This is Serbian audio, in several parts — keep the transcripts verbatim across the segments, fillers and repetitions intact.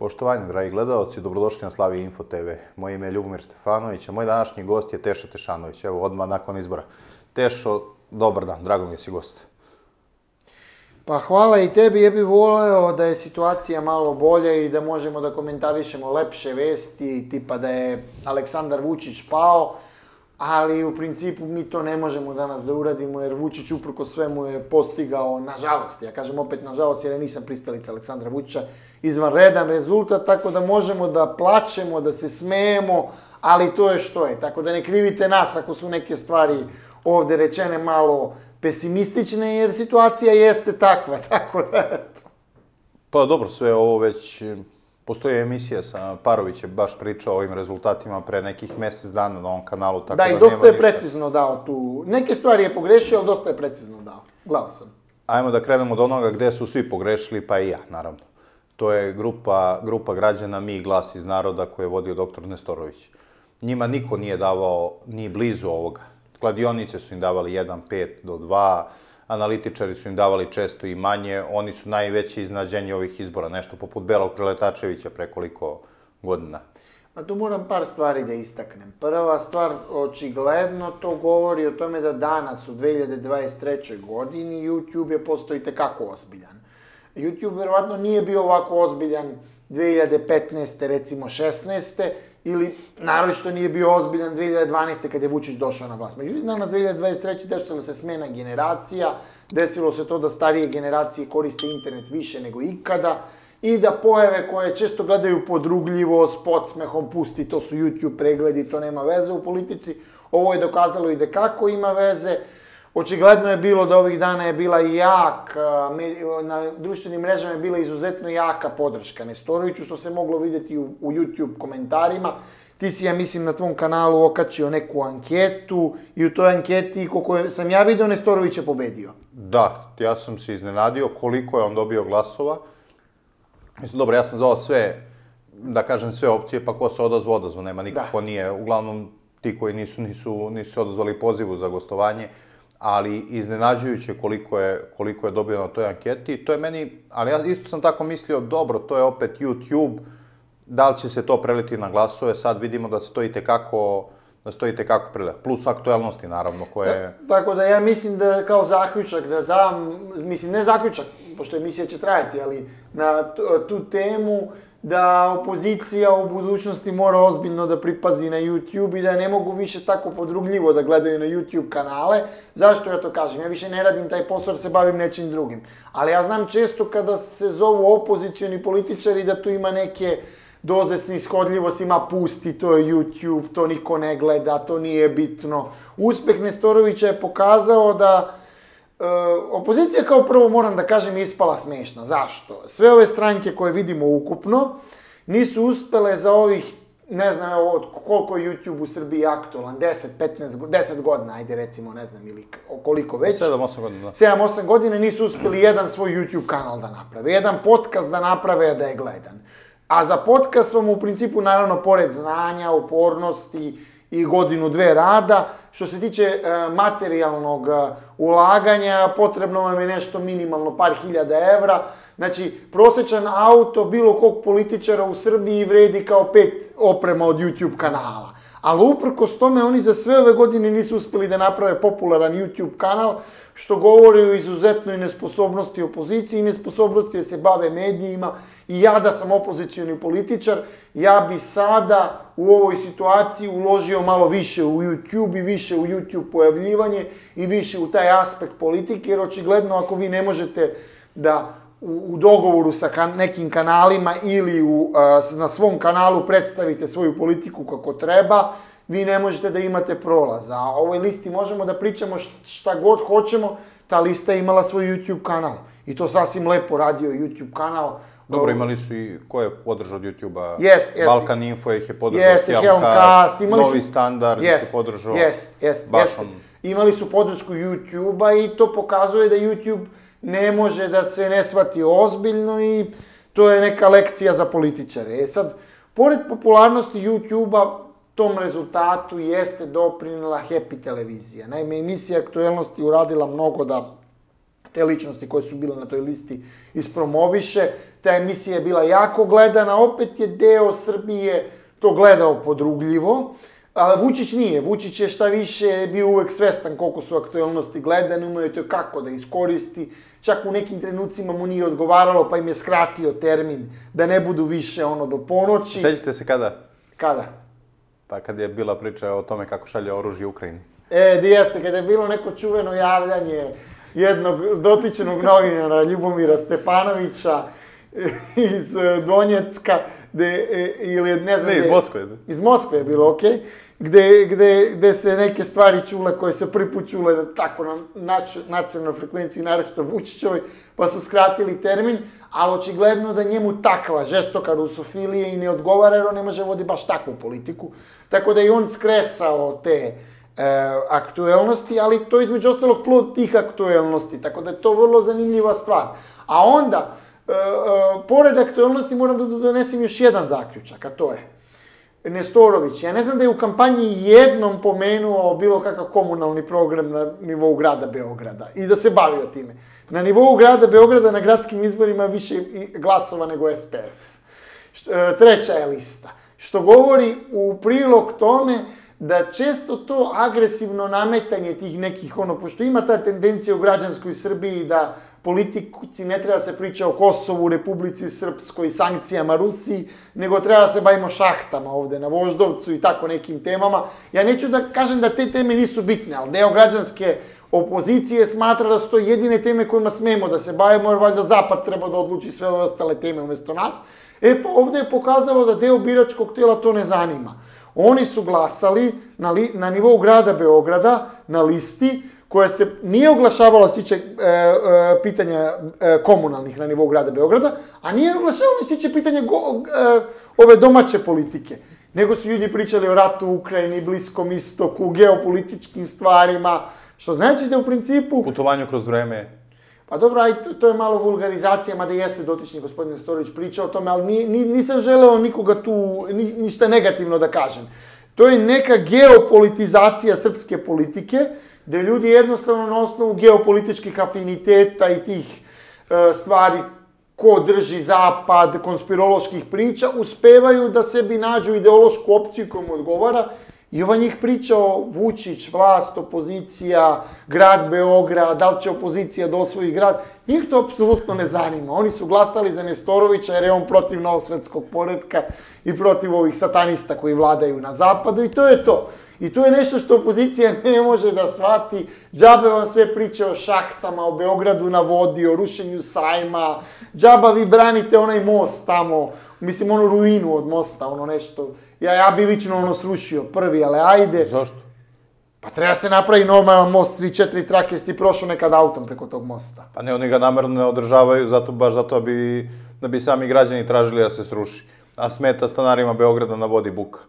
Poštovanje, dragi gledalci, dobrodošli na Slavija Info te ve. Moje ime je Ljubomir Stefanović, a moj današnji gost je Teša Tešanović. Evo, odmah nakon izbora. Tešo, dobar dan, drago mi je si gost. Pa hvala i tebi, ja bih voleo da je situacija malo bolja i da možemo da komentarišemo lepše vesti, tipa da je Aleksandar Vučić pao, ali u principu mi to ne možemo danas da uradimo, jer Vučić uprko svemu je postigao, nažalost, ja kažem opet nažalost, jer ja nisam pristalica Aleksandra Vučića, izvanredan rezultat, tako da možemo da plačemo, da se smejemo, ali to je što je. Tako da ne krivite nas ako su neke stvari ovde rečene malo pesimistične, jer situacija jeste takva, tako da eto. Pa dobro, sve ovo već... Postoje emisija sa Parovićem, baš pričao o ovim rezultatima pre nekih mesec dana na ovom kanalu, tako da nema ništa. Da, i dosta je precizno dao tu. Neke stvari je pogrešio, ali dosta je precizno dao. Gledao sam. Ajmo da krenemo od onoga gde su svi pogrešili, pa i ja, naravno. To je grupa građana Mi glas iz naroda koje je vodio doktor Nestorović. Njima niko nije davao ni blizu ovoga. Kladionice su im davali jedan pet do dva, analitičari su im davali često i manje, oni su najveće iznenađenje ovih izbora, nešto poput Belog Preletačevića pre koliko godina. Pa tu moram par stvari da istaknem. Prva stvar, očigledno to govori o tome da danas u dve hiljade dvadeset trećoj. godini YouTube je postao i tekako ozbiljan. YouTube verovatno nije bio ovako ozbiljan dve hiljade petnaeste. recimo šesnaeste. ili naročito nije bio ozbiljan dve hiljade dvanaeste. kada je Vučić došao na vlast. Međutim, danas dve hiljade dvadeset treće. desila se smena generacija, desilo se to da starije generacije koriste internet više nego ikada i da pojave koje često gledaju podrugljivo, s podsmehom, pusti, to su YouTube pregledi, to nema veze u politici. Ovo je dokazalo i da kako ima veze. Očigledno je bilo da ovih dana je bila jak, na društvenim mrežama je bila izuzetno jaka podrška Nestoroviću, što se moglo videti u YouTube komentarima. Ti si, ja mislim, na tvom kanalu okačio neku anketu i u toj anketi, koliko sam ja video, Nestorović je pobedio. Da, ja sam se iznenadio koliko je on dobio glasova. Mislim, dobro, ja sam zvao sve, da kažem sve opcije, pa ko se odazvao, odazvao, nema nikako nije. Uglavnom, ti koji nisu se odazvali pozivu za gostovanje, ali iznenađujuće koliko je dobio na toj anketi. To je meni, ali ja isto sam tako mislio, dobro, to je opet YouTube, da li će se to preliti na glasove, sad vidimo da se to i tekako preliti, plus aktuelnosti, naravno, koje... Tako da ja mislim da kao zaključak da dam, mislim, ne zaključak, pošto emisija će trajati, ali na tu temu da opozicija u budućnosti mora ozbiljno da pripazi na YouTube i da ne mogu više tako podrugljivo da gledaju na YouTube kanale. Zašto ja to kažem? Ja više ne radim taj posao, se bavim nečim drugim. Ali ja znam često kada se zovu opozicioni političari da tu ima neke doze snishodljivosti, ima pusti, to je YouTube, to niko ne gleda, to nije bitno. Uspeh Nestorovića je pokazao da opozicija, kao prvo moram da kažem, je ispala smešna. Zašto? Sve ove stranke koje vidimo ukupno nisu uspele za ovih, ne znam koliko je YouTube u Srbiji aktualan, deset, petnaest, deset godina, ajde recimo, ne znam, ili koliko već. sedam osam godina. sedam osam godina nisu uspeli jedan svoj YouTube kanal da naprave, jedan podcast da naprave, da je gledan. A za podcast vam u principu, naravno, pored znanja, upornosti i godinu, dve rada. Što se tiče materijalnog ulaganja, potrebno vam je nešto minimalno, par hiljada evra. Znači, prosečan auto bilo kog političara u Srbiji vredi kao pet oprema od YouTube kanala. Ali uprkos tome, oni za sve ove godine nisu uspeli da naprave popularan YouTube kanal, što govori o izuzetnoj nesposobnosti opozicije i nesposobnosti da se bave medijima. I ja da sam opozicioni političar, ja bi sada u ovoj situaciji uložio malo više u YouTube i više u YouTube pojavljivanje i više u taj aspekt politike, jer očigledno ako vi ne možete da u dogovoru sa nekim kanalima ili na svom kanalu predstavite svoju politiku kako treba, vi ne možete da imate prolaza. A o ovoj listi možemo da pričamo šta god hoćemo, ta lista je imala svoj YouTube kanal. I to sasvim lepo radio YouTube kanal. Dobro, imali su i ko je podržao od YouTube-a? Jest, jest. Balkan Info ih je podržao, Sjelmkast, Novi Standard ih je podržao. Jest, jest, jest. Imali su podršku YouTube-a i to pokazuje da YouTube ne može da se ne shvati ozbiljno i to je neka lekcija za političare. Sad, pored popularnosti YouTube-a, tom rezultatu jeste doprinela Happy Televizija. Naime, emisija aktuelnosti uradila mnogo da te ličnosti koje su bile na toj listi ispromoviše. Ta emisija je bila jako gledana, opet je deo Srbije to gledao podrugljivo. Ali Vučić nije. Vučić je šta više bio uvek svestan koliko su aktuelnosti gledane, umeo je to kako da iskoristi. Čak u nekim trenucima mu nije odgovaralo, pa im je skratio termin da ne budu više ono do ponoći. Sećate se kada? Kada? Pa kada je bila priča o tome kako šalje oružje Ukrajini. E, di jeste, kada je bilo neko čuveno javljanje jednog dotičenog novinara Ljubomira Stefanovića iz Donjecka, ili ne znam... Ne, iz Moskve. Iz Moskve je bilo, okej. Gde se neke stvari čule koje se prvi put čule tako na nacionalnoj frekvenciji, naročito Vučićovoj, pa su skratili termin, ali očigledno da njemu takva žestoka rusofilija i ne odgovara, jer on ne može vodi baš takvu politiku. Tako da je i on skresao te aktuelnosti, ali to je između ostalog plod tih aktuelnosti, tako da je to vrlo zanimljiva stvar. A onda... Pored aktualnosti moram da donesem još jedan zaključak, a to je Nestorović. Ja ne znam da je u kampanji jednom pomenuo bilo kakav komunalni program na nivou grada Beograda i da se bavio time. Na nivou grada Beograda na gradskim izborima više glasova nego S P S. Treća je lista. Što govori u prilog tome da često to agresivno nametanje tih nekih, ono, pošto ima ta tendencija u građanskoj Srbiji da politici ne treba se priča o Kosovu, Republici Srpskoj, sankcijama Rusiji, nego treba se bavimo šahtama ovde na Voždovcu i tako nekim temama. Ja neću da kažem da te teme nisu bitne, ali deo građanske opozicije smatra da su to jedine teme kojima smemo da se bavimo, jer valjda Zapad treba da odluči sve ostale teme umesto nas. E pa ovde je pokazalo da deo biračkog tela to ne zanima. Oni su glasali na nivou grada Beograda, na listi, koja se nije oglašavala što se tiče pitanja komunalnih na nivou grada Beograda, a nije oglašavala što se tiče pitanja ove domaće politike. Nego su ljudi pričali o ratu u Ukrajini, Bliskom istoku, geopolitičkim stvarima, što znači da u principu... Putovanju kroz vreme... Pa dobro, to je malo vulgarizacija, mada jeste dotični gospodin Nestorović pričao o tome, ali nisam želeo nikoga tu ništa negativno da kažem. To je neka geopolitizacija srpske politike, gde ljudi jednostavno na osnovu geopolitičkih afiniteta i tih stvari ko drži zapad, konspiroloških priča, uspevaju da sebi nađu ideološku opciju kojom odgovara. I ova njih priča o Vučić, vlast, opozicija, grad Beograd, da li će opozicija da osvoji grad, njih to apsolutno ne zanima. Oni su glasali za Nestorovića jer je on protiv novog svetskog poretka i protiv ovih satanista koji vladaju na zapadu i to je to. I to je nešto što opozicija ne može da shvati. Džabe vam sve priče o šahtama, o Beogradu na vodi, o rušenju sajma. Džaba vi branite onaj most tamo, mislim onu ruinu od mosta, ono nešto. Ja bi lično ono srušio prvi, ali ajde. Zašto? Pa treba se napravi normalan most, tri četiri trake, jesi ti prošao nekad autom preko tog mosta. Pa ne, oni ga namerno ne održavaju, baš zato da bi sami građani tražili da se sruši. A smeta stanarima Beograda na vodi buka.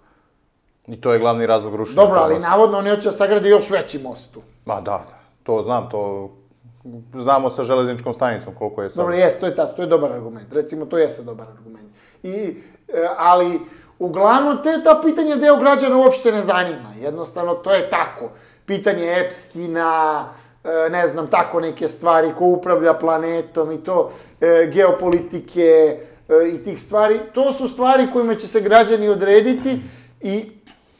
I to je glavni razlog rušenja. Dobro, ali navodno oni hoće da sagrade još veći most tu. Ma da, da. To znam, to znamo sa železničkom stanicom koliko je sad. Dobro, jes, to je dobar argument. Recimo, to jeste dobar argument. Ali, uglavnom, ta pitanja deo građana uopšte ne zanima. Jednostavno, to je tako. Pitanje Epstina, ne znam, tako neke stvari, ko upravlja planetom i to, geopolitike i tih stvari. To su stvari kojima će se građani odrediti i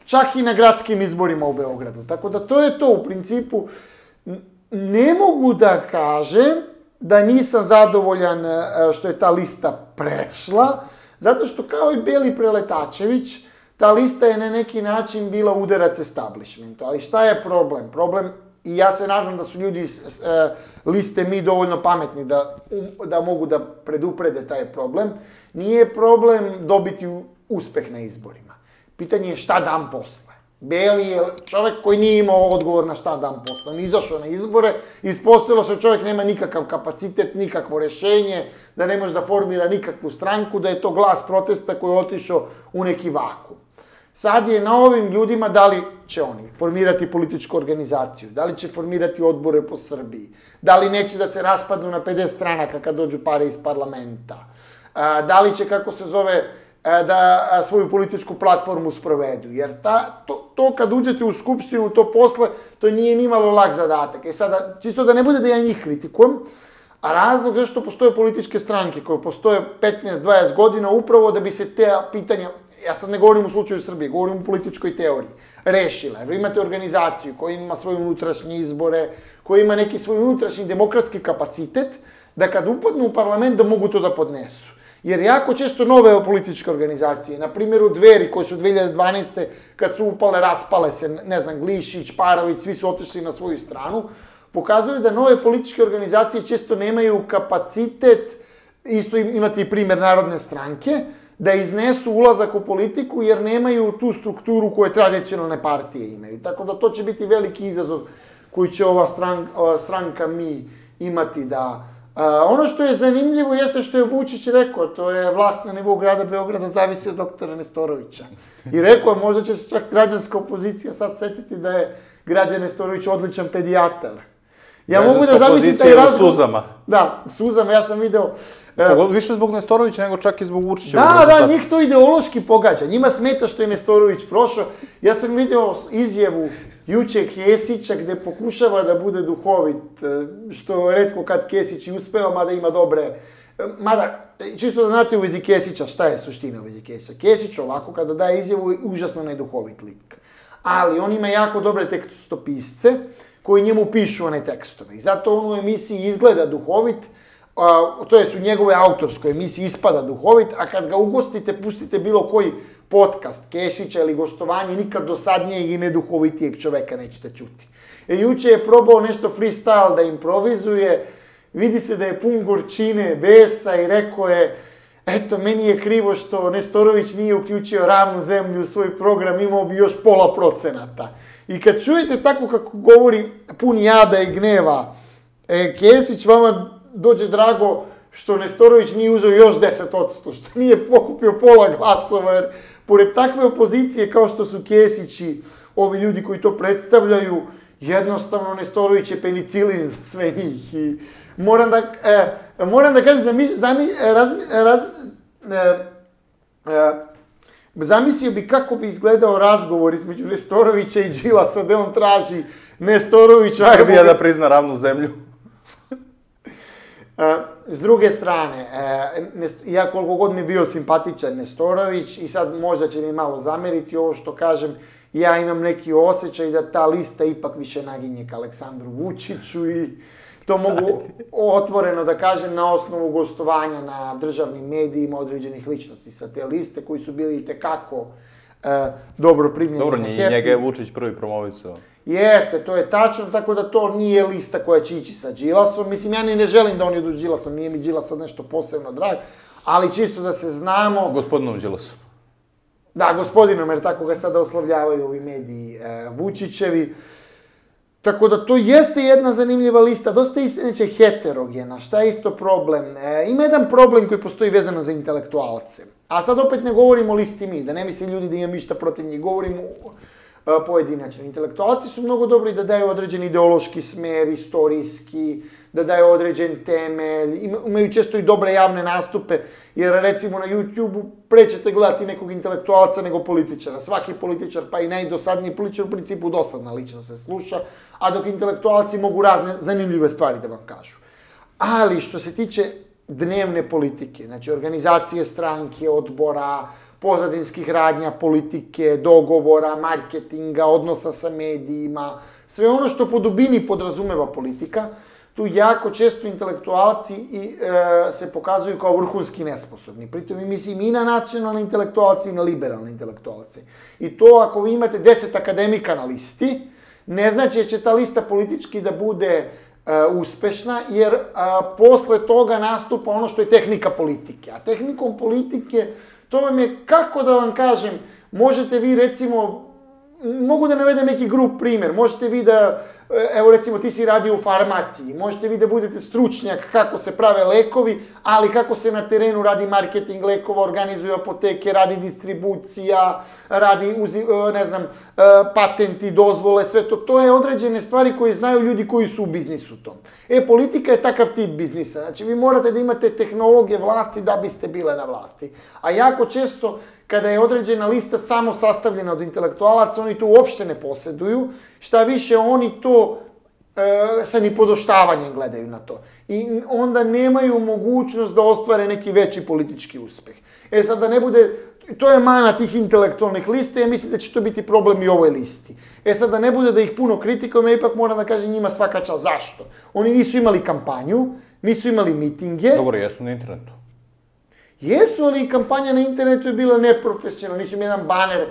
čak i na gradskim izborima u Beogradu. Tako da to je to u principu. Ne mogu da kažem da nisam zadovoljan što je ta lista prešla, zato što kao i Beli Preletačević, ta lista je na neki način bila udarac establishmentu. Ali šta je problem? Problem, i ja se nadam da su ljudi iz liste Mi dovoljno pametni da mogu da preduprede taj problem, nije problem dobiti uspeh na izborima. Pitanje je šta dan posle. Beli je čovek koji nije imao odgovor na šta dan posle. On izašao na izbore, ispostavilo se da čovek nema nikakav kapacitet, nikakvo rešenje, da ne može da formira nikakvu stranku, da je to glas protesta koji je otišao u neki vakum. Sad je na ovim ljudima da li će oni formirati političku organizaciju, da li će formirati odbore po Srbiji, da li neće da se raspadnu na pedeset stranaka kad dođu pare iz parlamenta, da li će, kako se zove, da svoju političku platformu sprovedu, jer to kad uđete u Skupštinu, to posle, to nije nimalo lak zadatak. E sada, čisto da ne bude da ja njih kritikujem, A razlog zašto postoje političke stranke koje postoje petnaest do dvadeset godina upravo da bi se te pitanja, ja sad ne govorim u slučaju Srbije, govorim u političkoj teoriji, rešila. Jer imate organizaciju koja ima svoje unutrašnje izbore, koja ima neki svoj unutrašnji demokratski kapacitet, da kad upadnu u parlament da mogu to da podnesu. Jer jako često nove političke organizacije, na primjer u Dveri koje su dve hiljade dvanaeste. kad su upale, raspale se, ne znam, Kješić, Parović, svi su otišli na svoju stranu, pokazuje da nove političke organizacije često nemaju kapacitet, isto imate i primer Narodne stranke, da iznesu ulazak u politiku jer nemaju tu strukturu koje tradicionalne partije imaju. Tako da to će biti veliki izazov koji će ova stranka Mi imati da... Ono što je zanimljivo jeste što je Vučić rekao, to je vlast na nivou grada Beograda zavisi od doktora Nestorovića. I rekao je, možda će se čak građanska opozicija sad setiti da je građan Nestorović odličan pedijatar. Ja mogu da zamislim taj razlog. Suzama. Da, suzama, ja sam video... Više zbog Nestorovića nego čak i zbog Vučića. Da, da, njih to ideološki pogađa. Njima smeta što je Nestorović prošao. Ja sam video izjavu juče Kješića gde pokušava da bude duhovit, što retko kad Kješić i uspeo, mada ima dobre... Mada, čisto da znate u vezi Kješića šta je suština u vezi Kješića. Kješić ovako kada daje izjavu je užasno neduhovit lik. Ali on ima jako dobre tekstopisce koji njemu pišu one tekstove. I zato on u emisiji izgleda duhovit, to je su njegove autorskoj emisiji ispada duhovit, a kad ga ugostite, pustite bilo koji podcast Kješića ili gostovanje, nikad dosadnijeg i neduhovitijeg čoveka nećete čuti. Juče je probao nešto freestyle da improvizuje, vidi se da je pun gorčine, besa i rekao je, eto, meni je krivo što Nestorović nije uključio Ravnu zemlju u svoj program, imao bi još pola procenata. I kad čujete tako kako govori pun jada i gneva, Kješić vama dođe drago što Nestorović nije uzeo još deset odsto, što nije pokupio pola glasova, jer pored takve opozicije kao što su Kesići, ovi ljudi koji to predstavljaju, jednostavno Nestorović je penicilin za sve njih. I moram da, moram da kažem, zamislio bi kako bi izgledao razgovor između Nestorovića i Đilasa, gde on traži Nestorovića... Srbija da prizna Ravnu zemlju. S druge strane, ja koliko god mi bio simpatičan Nestorović i sad možda će mi malo zameriti ovo što kažem, ja imam neki osjećaj da ta lista ipak više naginje ka Aleksandru Vučiću i to mogu otvoreno da kažem na osnovu gostovanja na državnim medijima određenih ličnosti sa te liste koji su bili i tekako dobro primljeni na Happy. Dobro, njega je Vučić prvi promovisao. Jeste, to je tačno, tako da to nije lista koja će ići sa Đilasom. Mislim, ja ni ne želim da oni idu s Đilasom, nije mi Đilas sad nešto posebno drag, ali čisto da se znamo... Gospodinom Đilasom. Da, gospodinom, jer tako ga sada oslovljavaju ovi mediji Vučićevi. Tako da to jeste jedna zanimljiva lista, dosta je heterogena, šta je isto problem. Ima jedan problem koji postoji vezano za intelektualce. A sad opet ne govorimo o listi Mi, da ne misle ljudi da imam ništa protiv njih, govorimo pojedinačno. Intelektualci su mnogo dobri da daju određen ideološki smer, istorijski, da daju određen temelj, imaju često i dobre javne nastupe, jer recimo na YouTube-u prećete gledati nekog intelektualca nego političara. Svaki političar, pa i najdosadniji političar, u principu dosadna lično se sluša, a dok intelektualci mogu razne zanimljive stvari da vam kažu. Ali što se tiče dnevne politike, znači organizacije stranke, odbora, pozadinskih radnja, politike, dogovora, marketinga, odnosa sa medijima, sve ono što po dubini podrazumeva politika, tu jako često intelektualci se pokazuju kao vrhunski nesposobni. Pritom mislim i na nacionalne intelektualce i na liberalne intelektualce. I to ako vi imate deset akademika na listi, ne znači da će ta lista politički da bude uspešna, jer posle toga nastupa ono što je tehnika politike. A tehnikom politike... To vam je, kako da vam kažem, možete vi recimo, mogu da navedem neki grub primer, možete vi da, evo recimo ti si radio u farmaciji, možete vi da budete stručnjak kako se prave lekovi, ali kako se na terenu radi marketing lekova, organizuju apoteke, radi distribucija, radi, ne znam, patenti, dozvole, sve to. To je određene stvari koje znaju ljudi koji su u biznisu tom. E, politika je takav tip biznisa. Znači, vi morate da imate tehnologije vlasti da biste bile na vlasti. A jako često... kada je određena lista samo sastavljena od intelektualaca, oni to uopšte ne poseduju, šta više oni to sa nipodoštavanjem gledaju na to. I onda nemaju mogućnost da ostvare neki veći politički uspeh. E sad, da ne bude... To je mana tih intelektualnih liste, ja mislim da će to biti problem i ovoj listi. E sad, da ne bude da ih puno kritikujem, ja ipak moram da kažem njima svaka čast. Zašto? Oni nisu imali kampanju, nisu imali mitinge. Dobro, jesu na internetu. Jesu, ali i kampanja na internetu je bila neprofesionalna. Nisu imali jedan baner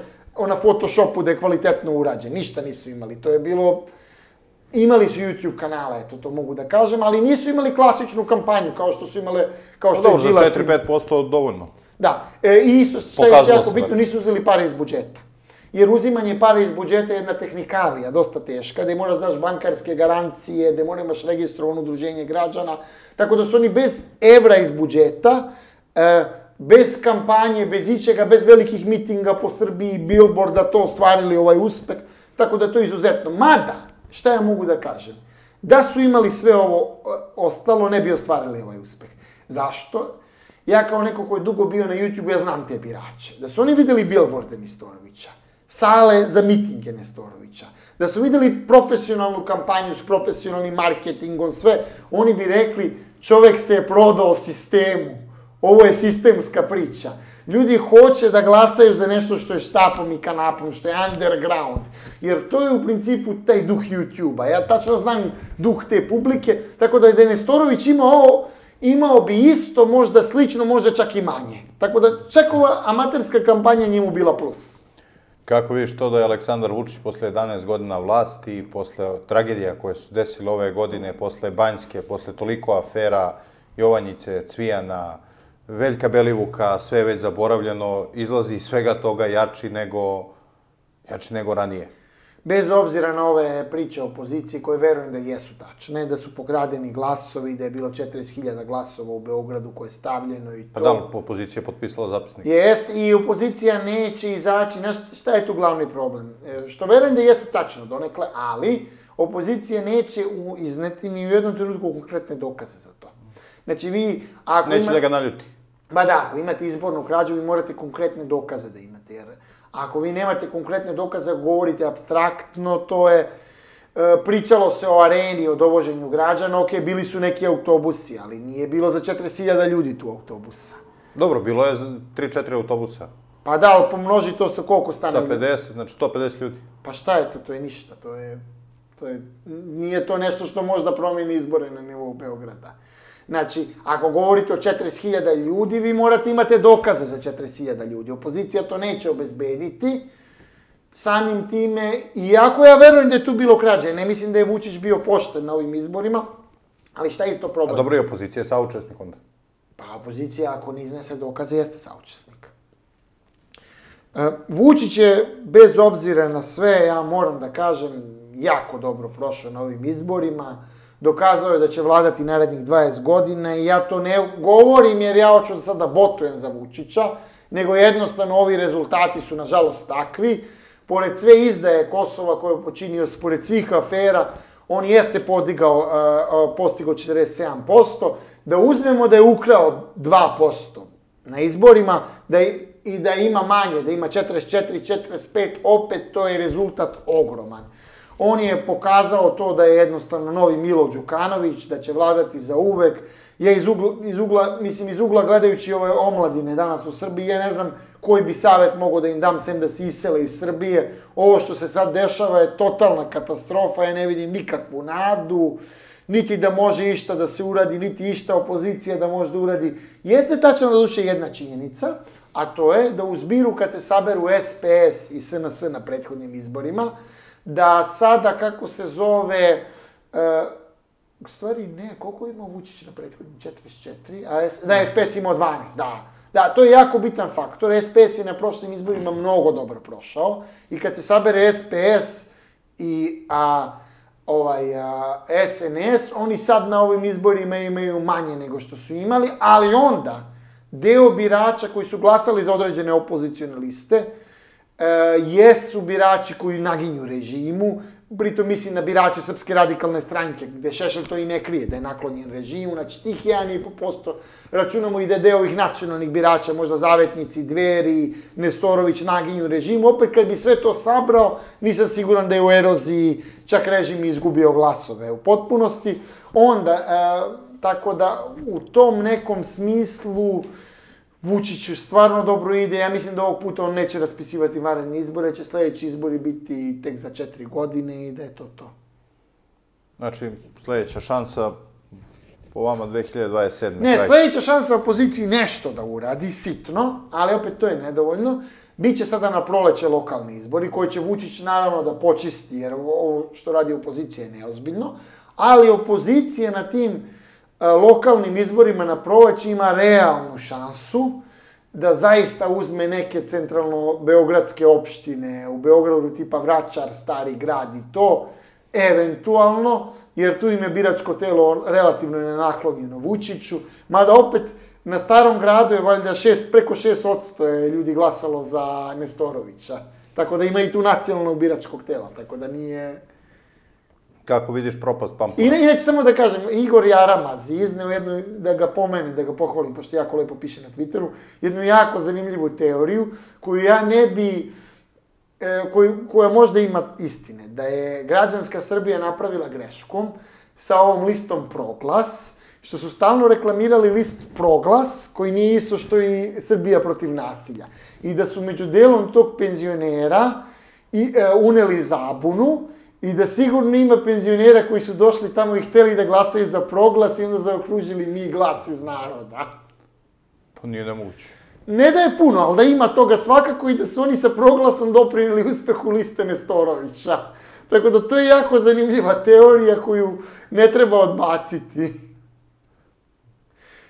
na Photoshopu da je kvalitetno urađen. Ništa nisu imali. To je bilo... Imali su YouTube kanala, eto, to mogu da kažem, ali nisu imali klasičnu kampanju, kao što su imale, kao što je Đilas... Dobro, za četiri do pet posto dovoljno. Da, i isto, što je jako bitno, nisu uzeli pare iz budžeta. Jer uzimanje pare iz budžeta je jedna tehnikalija, dosta teška, gde moraš daš bankarske garancije, gde moraš imaš registrovano udruženje građana, tako da su oni bez evra iz budžeta, bez kampanje, bez ičega, bez velikih mitinga po Srbiji, billboarda, to ostvarili ovaj uspeh, tako da je to izuzetno. Mada, šta ja mogu da kažem? Da su imali sve ovo ostalo, ne bi ostvarili ovaj uspeh. Zašto? Ja kao neko ko je dugo bio na YouTube, ja znam te birače. Da su oni videli billboarde Nestorovića, sale za mitinge Nestorovića, da su videli profesionalnu kampanju s profesionalnim marketingom, sve, oni bi rekli, čovek se je prodao sistemu, ovo je sistemska priča. Ljudi hoće da glasaju za nešto što je štapom i kanapom, što je underground. Jer to je u principu taj duh YouTube-a. Ja tačno znam duh te publike, tako da je Nestorović imao, imao bi isto, možda slično, možda čak i manje. Tako da čak ova amaterska kampanja njemu bila plus. Kako vidiš to da je Aleksandar Vučić posle jedanaest godina vlasti, posle tragedija koje su desile ove godine, posle Banjske, posle toliko afera, Jovanjice, Cvijana, Veljka Belivuka, sve je već zaboravljeno, izlazi iz svega toga jači nego ranije. Bez obzira na ove priče opozicije, koje verujem da jesu tačne, da su pokradeni glasovi, da je bilo četrdeset hiljada glasova u Beogradu koje je stavljeno i to... Pa da li opozicija je potpisala zapisnik? Jeste, i opozicija neće izaći. Šta je tu glavni problem? Što verujem da jeste tačno donekle, ali opozicija neće izneti ni u jednom trenutku konkretne dokaze za to. Znači vi... Neće da ga naljuti. Ba da, ako imate izbornu krađu, vi morate konkretne dokaze da imate, jer ako vi nemate konkretne dokaze, govorite apstraktno, to je, pričalo se o areni, o dovoženju građana, ok, bili su neki autobusi, ali nije bilo za četrdeset hiljada ljudi tu autobusa. Dobro, bilo je tri četiri autobusa. Pa da, ali pomnoži to sa koliko stanovi? Sa pedeset, znači sto pedeset ljudi. Pa šta je to, to je ništa, to je... Nije to nešto što možda promeni izbore na nivou Beograda. Znači, ako govorite o četrdeset hiljada ljudi, vi morate imate dokaze za četrdeset hiljada ljudi. Opozicija to neće obezbediti. Samim time, iako ja verujem da je tu bilo krađe, ne mislim da je Vučić bio pošten na ovim izborima, ali šta je isto problem? A dobro, i opozicija je saučesnik onda? Pa opozicija, ako ne iznese dokaze, jeste saučesnik. Vučić je, bez obzira na sve, ja moram da kažem, jako dobro prošao na ovim izborima. Dokazao je da će vladati narednih dvadeset godina i ja to ne govorim jer ja hoću sad da botujem za Vučića, nego jednostavno ovi rezultati su nažalost takvi. Pored sve izdaje Kosova koje je počinio, pored svih afera, on jeste podigao, postigao četrdeset sedam posto. Da uzmemo da je ukrao dva posto na izborima i da ima manje, da ima četrdeset četiri, četrdeset pet, opet to je rezultat ogroman. On je pokazao to da je jednostavno novi Milo Đukanović, da će vladati za uvek. Ja iz ugla gledajući ove omladine danas u Srbiji, ja ne znam koji bi savjet mogao da im dam sem da se isele iz Srbije. Ovo što se sad dešava je totalna katastrofa, ja ne vidim nikakvu nadu, niti da može išta da se uradi, niti išta opozicija da može da uradi. Jeste tačno na duše jedna činjenica, a to je da u zbiru kad se saberu S P S i S N S na prethodnim izborima, da sada, kako se zove, u stvari ne, koliko je imao Vučić na prethodnim, četrdeset četiri, da, S P S imao dvanaest, da. Da, to je jako bitan faktor, S P S je na prošlim izborima mnogo dobro prošao i kad se sabere S P S i S N S, oni sad na ovim izborima imaju manje nego što su imali, ali onda deo birača koji su glasali za određene opozicione liste, jesu birači koji naginju režimu, pritom mislim na birače Srpske radikalne stranke, gde Šešelj to i ne krije, da je naklonjen režimu, znači tih jedan i po posto, računamo i da je deo ovih nacionalnih birača, možda Zavetnici, Dveri, Nestorović, naginju režimu, opet kad bi sve to sabrao, nisam siguran da je u eroziji čak režim izgubio glasove u potpunosti. Onda, tako da u tom nekom smislu Vučiću stvarno dobro ide, ja mislim da ovog puta on neće raspisivati vanredne izbore, će sledeći izbori biti tek za četiri godine i da je to to. Znači, sledeća šansa po vama dve hiljade dvadeset sedme. Ne, sledeća šansa opoziciji nešto da uradi, sitno, ali opet to je nedovoljno. Biće sada na proleće lokalni izbori, koji će Vučić naravno da počisti, jer ovo što radi opozicija je neozbiljno, ali opozicija na tim lokalnim izborima na proleće ima realnu šansu da zaista uzme neke centralno-beogradske opštine, u Beogradu tipa Vračar, Stari Grad i to, eventualno, jer tu im je biračko telo relativno nenaklonjeno Vučiću, mada opet na Starom Gradu je valjda preko šest posto ljudi glasalo za Nestorovića, tako da ima i tu nacionalnog biračkog tela, tako da nije... Kako vidiš propast Pampora? I neću samo da kažem, Igor Jaramaz je izneo jednu, da ga pomenem, da ga pohvalim, pošto jako lepo piše na Twitteru, jednu jako zanimljivu teoriju, koju ja ne bi, koja možda ima istine, da je građanska Srbija napravila greškom sa ovom listom Proglas, što su stalno reklamirali list Proglas, koji nije isto što i Srbija protiv nasilja. I da su među delom tog penzionera uneli zabunu, i da sigurno ima penzionera koji su došli tamo i hteli da glasaju za Proglas i onda zaokružili mi glas iz naroda. Pa nije da moguće. Ne da je puno, ali da ima toga svakako i da su oni sa Proglasom doprinili uspehu liste Nestorovića. Tako da to je jako zanimljiva teorija koju ne treba odbaciti.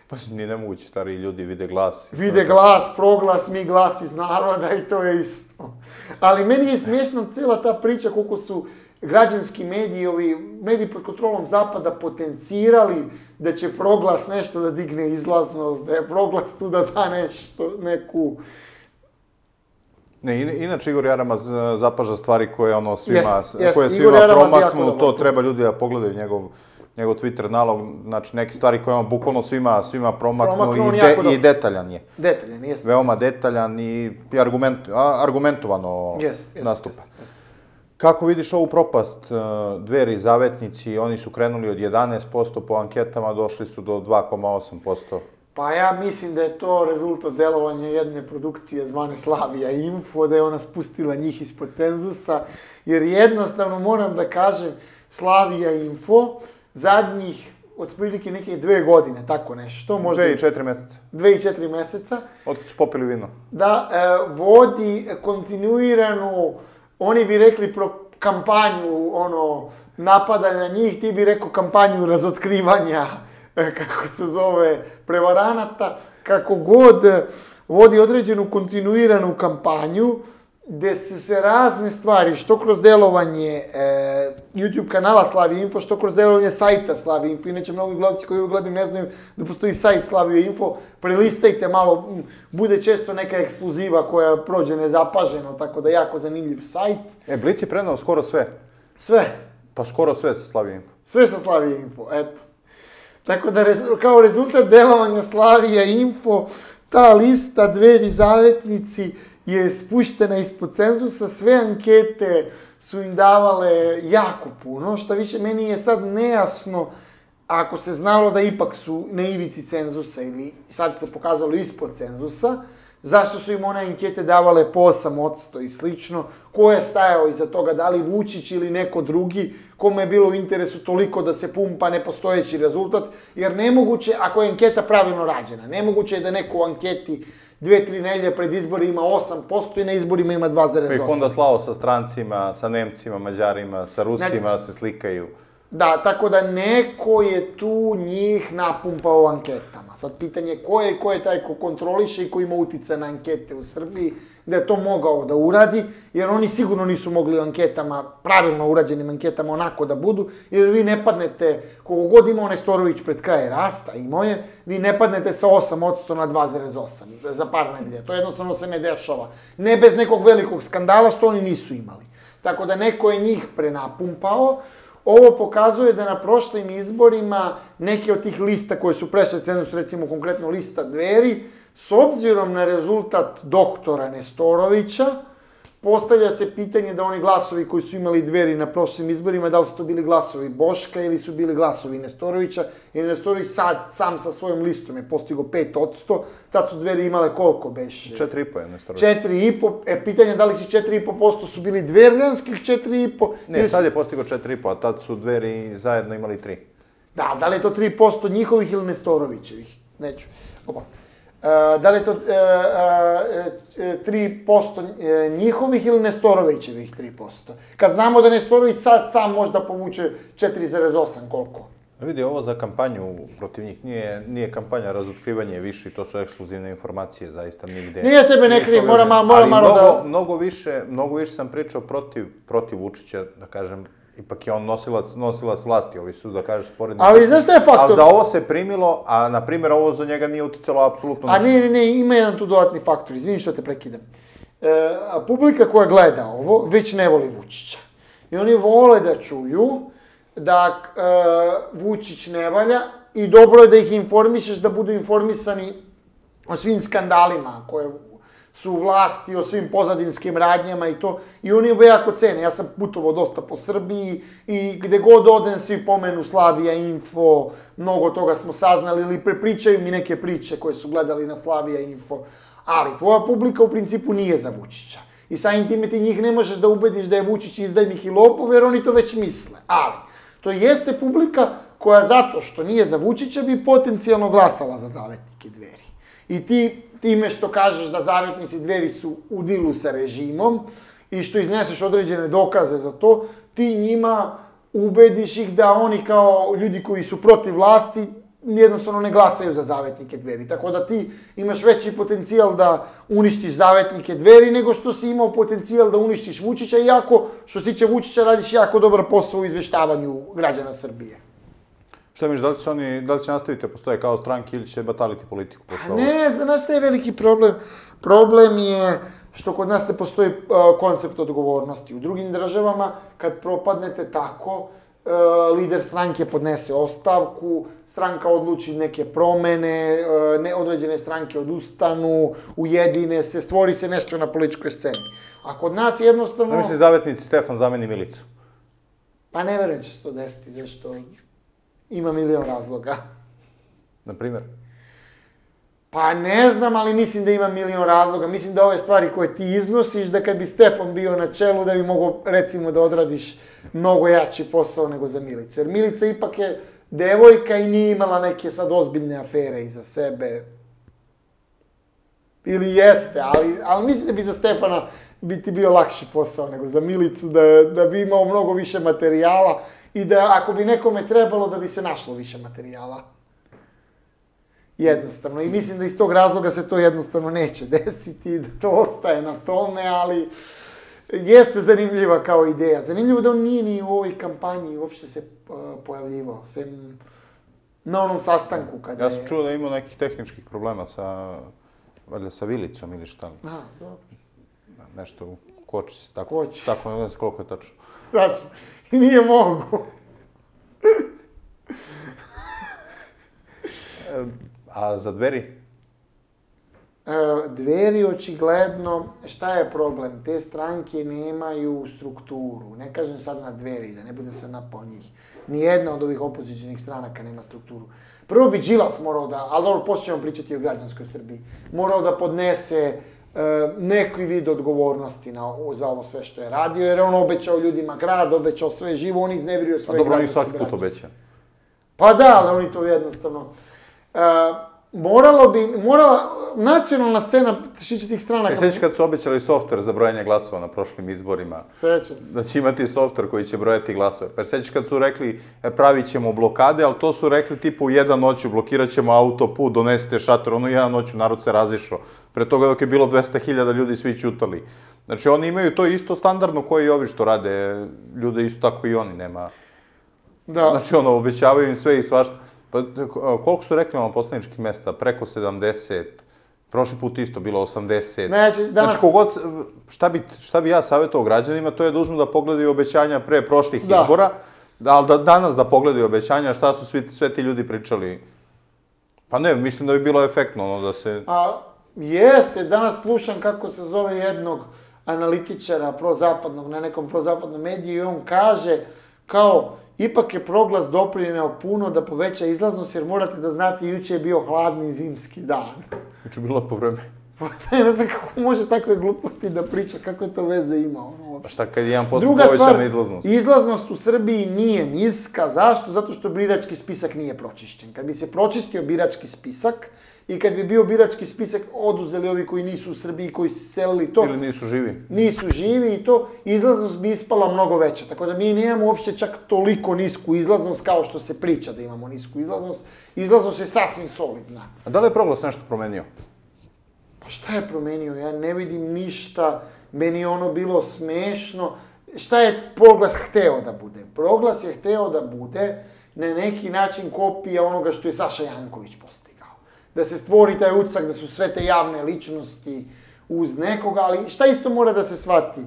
Pa nije da moguće, stari ljudi vide glas. Vide glas, Proglas, mi glas iz naroda i to je isto. Ali meni je smiješna cijela ta priča koliko su građanski mediji, ovi mediji pod kontrolom Zapada potencirali da će Proglas nešto da digne izlaznost, da je Proglas tu da da nešto, neku... Ne, inače Igor Jaramaz zapaža stvari koje ono svima promaknu, to treba ljudi da pogledaju njegov Twitter nalog, znači neke stvari koje ono bukvalno svima promaknu i detaljan je. Detaljan, jeste. Veoma detaljan i argumentovano nastupa. Kako vidiš ovu propast? Dveri, Zavetnici, oni su krenuli od jedanaest posto po anketama, došli su do dva zarez osam posto. Pa ja mislim da je to rezultat delovanja jedne produkcije zvane Slavija Info, da je ona spustila njih ispod cenzusa, jer jednostavno moram da kažem Slavija Info zadnjih otprilike neke dve godine, tako nešto. Dve i četiri meseca. Dve i četiri meseca. Otkud su popili vino. Da, vodi kontinuiranu... Oni bi rekli kampanju napadanja njih, ti bi rekao kampanju razotkrivanja, kako se zove, prevaranata. Kako god vodi određenu kontinuiranu kampanju, gde su se razne stvari, što kroz delovanje YouTube kanala Slavija Info, što kroz delovanje sajta Slavija Info, inače mnogi gledalci koji gledaju ne znaju da postoji sajt Slavija Info, prelistajte malo, bude često neka ekskluziva koja prođe nezapaženo, tako da jako zanimljiv sajt. E, Blic je prenao skoro sve. Sve? Pa skoro sve sa Slavija Info. Sve sa Slavija Info, eto. Tako da kao rezultat delovanja Slavija Info, ta lista Dveri, Zavetnici je spuštena ispod cenzusa, sve ankete su im davale jako puno, šta više meni je sad nejasno ako se znalo da ipak su na ivici cenzusa ili sad se pokazalo ispod cenzusa, zašto su im one ankete davale po osam posto i slično, ko je stajao iza toga, da li Vučić ili neko drugi, kome je bilo u interesu toliko da se pumpa nepostojeći rezultat, jer nemoguće, ako je anketa pravilno rađena, nemoguće je da neko u anketi dve, tri nedelje pred izbori ima osam posto i na izborima ima dva zarez osam. Pa ih onda slao sa strancima, sa Nemcima, Mađarima, sa Rusima, se slikaju. Da, tako da neko je tu njih napumpao u anketama. Sad pitanje je ko je i ko je taj ko kontroliše i ko ima utice na ankete u Srbiji, da je to mogao da uradi, jer oni sigurno nisu mogli u anketama, pravilno urađenim anketama, onako da budu, jer vi ne padnete, koliko god imao Nestorović pred kraje rasta, imao je, vi ne padnete sa osam posto na dva zarez osam za par nedelja. To jednostavno se ne dešava. Ne bez nekog velikog skandala što oni nisu imali. Tako da neko je njih prenapumpao. Ovo pokazuje da na prošlim izborima neke od tih lista koje su prešle cenzus, recimo konkretno lista Dveri, s obzirom na rezultat doktora Nestorovića, postavlja se pitanje da oni glasovi koji su imali Dveri na prošlim izborima, da li su to bili glasovi Boška ili su bili glasovi Nestorovića, jer Nestorović sad sam sa svojom listom je postigo pet posto, tad su Dveri imale koliko beše? četiri i po je Nestorović. četiri i po, e, pitanje je da li si četiri i po posto su bili dverljanskih četiri i po? Ne, sad je postigo četiri i po, a tad su Dveri zajedno imali tri. Da, da li je to tri posto njihovih ili Nestorovićevih? Neću. Opa. Da li je to tri posto njihovih ili Nestorovićevih tri posto? Kad znamo da Nestorović sad sam možda povuče četiri zarez osam, koliko? Vidi, ovo za kampanju protiv njih nije kampanja, razotkrivanje je više, to su ekskluzivne informacije, zaista nigde. Nije tebe nekri, moram malo da... Mnogo više sam pričao protiv Vučića, da kažem, ipak je on nosilac vlasti, ovi su, da kažeš, sporedni... Ali znaš šta je faktor? Ali za ovo se primilo, a na primjer ovo za njega nije uticalo apsolutno ništa. A ne, ne, ne, ima jedan tu dodatni faktor, izvini što te prekidam. Publika koja gleda ovo već ne voli Vučića. I oni vole da čuju da Vučić ne valja i dobro je da ih informišeš, da budu informisani o svim skandalima koje su vlasti, o svim pozadinskim radnjama i to. I oni ovo jako cene. Ja sam putovao dosta po Srbiji i gde god odem svi pomenu Slavija Info, mnogo toga smo saznali ili prepričaju mi neke priče koje su gledali na Slavija Info. Ali tvoja publika u principu nije za Vučića. I samim time ti njih ne možeš da ubediš da je Vučić izdajnik i lopov, jer oni to već misle. Ali, to jeste publika koja zato što nije za Vučića bi potencijalno glasala za Zavetnike Dveri. I ti... time što kažeš da Zavetnici Dveri su u dilu sa režimom i što izneseš određene dokaze za to, ti njima ubediš ih da oni kao ljudi koji su protiv vlasti jednostavno ne glasaju za Zavetnike Dveri. Tako da ti imaš veći potencijal da uništiš Zavetnike Dveri nego što si imao potencijal da uništiš Vučića, iako što se tiče Vučića radiš jako dobar posao u izveštavanju građana Srbije. Šta miš, da li će nastaviti postoje kao stranki ili će bataliti politiku? Pa ne, za nas to je veliki problem. Problem je što kod nas ne postoji koncept odgovornosti. U drugim državama, kad propadnete tako, lider stranke podnese ostavku, stranka odluči neke promene, određene stranke odustanu, ujedine se, stvori se nešto na političkoj sceni. A kod nas jednostavno... Da mislim, Zavetnici Stefan zameni Milicu. Pa ne verujem će se to desiti, zašto... Ima milion razloga. Na primer? Pa ne znam, ali mislim da ima milion razloga. Mislim da ove stvari koje ti iznosiš, da kad bi Stefan bio na čelu, da bi mogao, recimo, da odradiš mnogo jači posao nego za Milicu. Jer Milica ipak je devojka i nije imala neke sad ozbiljne afere iza sebe. Ili jeste, ali mislim da bi za Stefana ti bio lakši posao nego za Milicu, da bi imao mnogo više materijala. I da, ako bi nekome trebalo, da bi se našlo više materijala. Jednostavno. I mislim da iz tog razloga se to jednostavno neće desiti, da to ostaje na tome, ali jeste zanimljiva kao ideja. Zanimljivo da on nije ni u ovoj kampanji uopšte se pojavljivao, sem na onom sastanku kada je... Ja sam čuo da je imao nekih tehničkih problema sa, valjda sa vilicom ili šta li. Aha, dobro. Nešto u koči se, tako ne znam koliko je tačno. Tačno. I nije mogu. A za Dveri? Dveri, očigledno, šta je problem? Te stranke nemaju strukturu. Ne kažem sad na Dveri, da ne bude sad napao njih. Nijedna od ovih opozicionih stranaka nema strukturu. Prvo bi Đilas morao da, ali dobro, poslije ćemo pričati o građanskoj Srbiji, morao da podnese neki vid odgovornosti za ovo sve što je radio, jer je on obećao ljudima grad, obećao sve živo, on izneverio svoje građanske građane. A dobro, oni svaki put obećao. Pa da, ali oni to jednostavno... Moralo bi... Nacionalna scena tih stranaka... Sveći kad su obećali softver za brojanje glasova na prošlim izborima. Sveći. Znači imati softver koji će brojati glasove. Pa sveći kad su rekli pravit ćemo blokade, ali to su rekli tipu u jedan noću blokirat ćemo autoput, donesite šator, ono u jedan noću narod se razišao. Pre toga dok je bilo dvesta hiljada ljudi svi ćutali. Znači oni imaju to isto standardno koje i ovi što rade. Ljude isto tako i oni nema. Da. Znači ono, obećavaju im sve i svašta. Koliko su rekli vam poslaničkih mesta? Preko sedamdeset, Prošli put isto bilo osamdeset. Znači, kogod, šta bi ja savjetovao građanima, to je da uzmu da pogledaju obećanja pre prošlih izbora, ali danas da pogledaju obećanja, šta su sve ti ljudi pričali. Pa ne, mislim da bi bilo efektno ono da se... Jeste, danas slušam kako se zove jednog analitičara prozapadnog, na nekom prozapadnom mediju i on kaže kao ipak je Proglas doprineo puno da poveća izlaznost jer morate da znate juče je bio hladni zimski dan. Juče je bilo lepo vreme. Ne znam kako može takve gluposti da priča, kako je to veze imao. Pa šta kad je jedan posto povećana izlaznost? Izlaznost u Srbiji nije niska. Zašto? Zato što birački spisak nije pročišćen. Kad bi se pročistio birački spisak, i kad bi bio birački spisak, oduzeli ovi koji nisu u Srbiji, koji su selili to. Ili nisu živi. Nisu živi i to, izlaznost bi ispala mnogo veća. Tako da mi nemamo uopšte čak toliko nisku izlaznost kao što se priča da imamo nisku izlaznost. Izlaznost je sasvim solidna. A da li je Proglas nešto promenio? Pa šta je promenio? Ja ne vidim ništa. Meni je ono bilo smešno. Šta je Proglas hteo da bude? Proglas je hteo da bude na neki način kopija onoga što je Saša Janković postigao. Da se stvori taj utisak da su sve te javne ličnosti uz nekoga, ali šta isto mora da se shvati?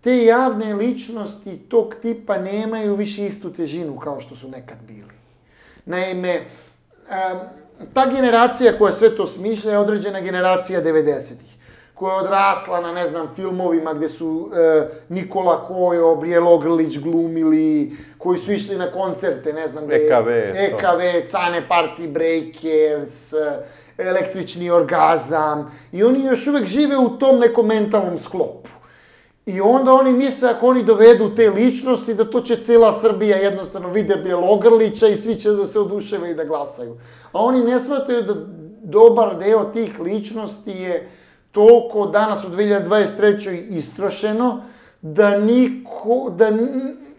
Te javne ličnosti tog tipa nemaju više istu težinu kao što su nekad bili. Naime, ta generacija koja sve to smišlja je određena generacija devedesetih, koja je odrasla na, ne znam, filmovima gde su Nikola Kojo, Brijelo Grlić glumili, koji su išli na koncerte, ne znam gde... E K V, Cane Party Breakers, Električni orgazam... I oni još uvek žive u tom nekom mentalnom sklopu. I onda oni misle, ako oni dovedu te ličnosti, da to će cela Srbija jednostavno vide Brijelo Grlića i svi će da se oduševe i da glasaju. A oni ne shvataju da dobar deo tih ličnosti je toliko danas u dve hiljade dvadeset trećoj istrošeno, da niko, da,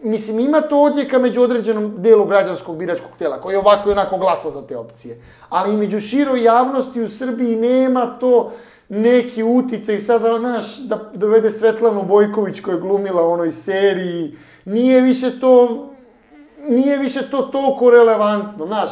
mislim, ima to odjeka među određenom delu građanskog biračkog tela, koji ovako i onako glasa za te opcije. Ali i među široj javnosti u Srbiji nema to neki uticaj. Sada, znaš, da dovede Svetlanu Bojković koja je glumila u onoj seriji, nije više to, nije više to toliko relevantno, znaš.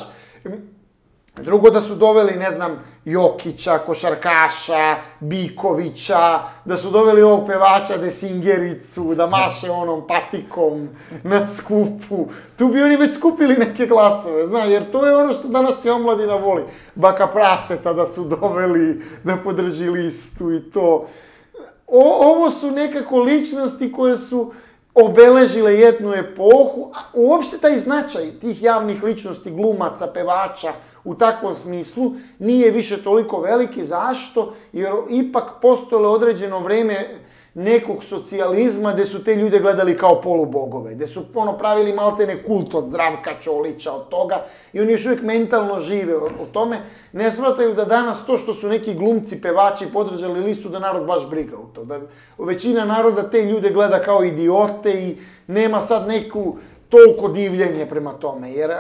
Drugo, da su doveli, ne znam, Jokića, Košarkaša, Bikovića, da su doveli ovog pevača Desingericu, da maše onom patikom na skupu. Tu bi oni već skupili neke glasove, zna, jer to je ono što današnja omladina voli. Baka Praseta da su doveli, da podrži listu i to. Ovo su nekako ličnosti koje su obeležile jednu epohu, a uopšte taj značaj tih javnih ličnosti, glumaca, pevača, u takvom smislu, nije više toliko veliki. Zašto? Jer ipak postojalo određeno vreme nekog socijalizma gde su te ljude gledali kao polubogove, gde su pravili maltene kult od Zdravka Čolića, od toga, i oni još uvijek mentalno žive o tome. Ne shvataju da danas to što su neki glumci, pevači podržali listu, da narod baš briga u to. Većina naroda te ljude gleda kao idiote i nema sad neku toliko divljenje prema tome, jer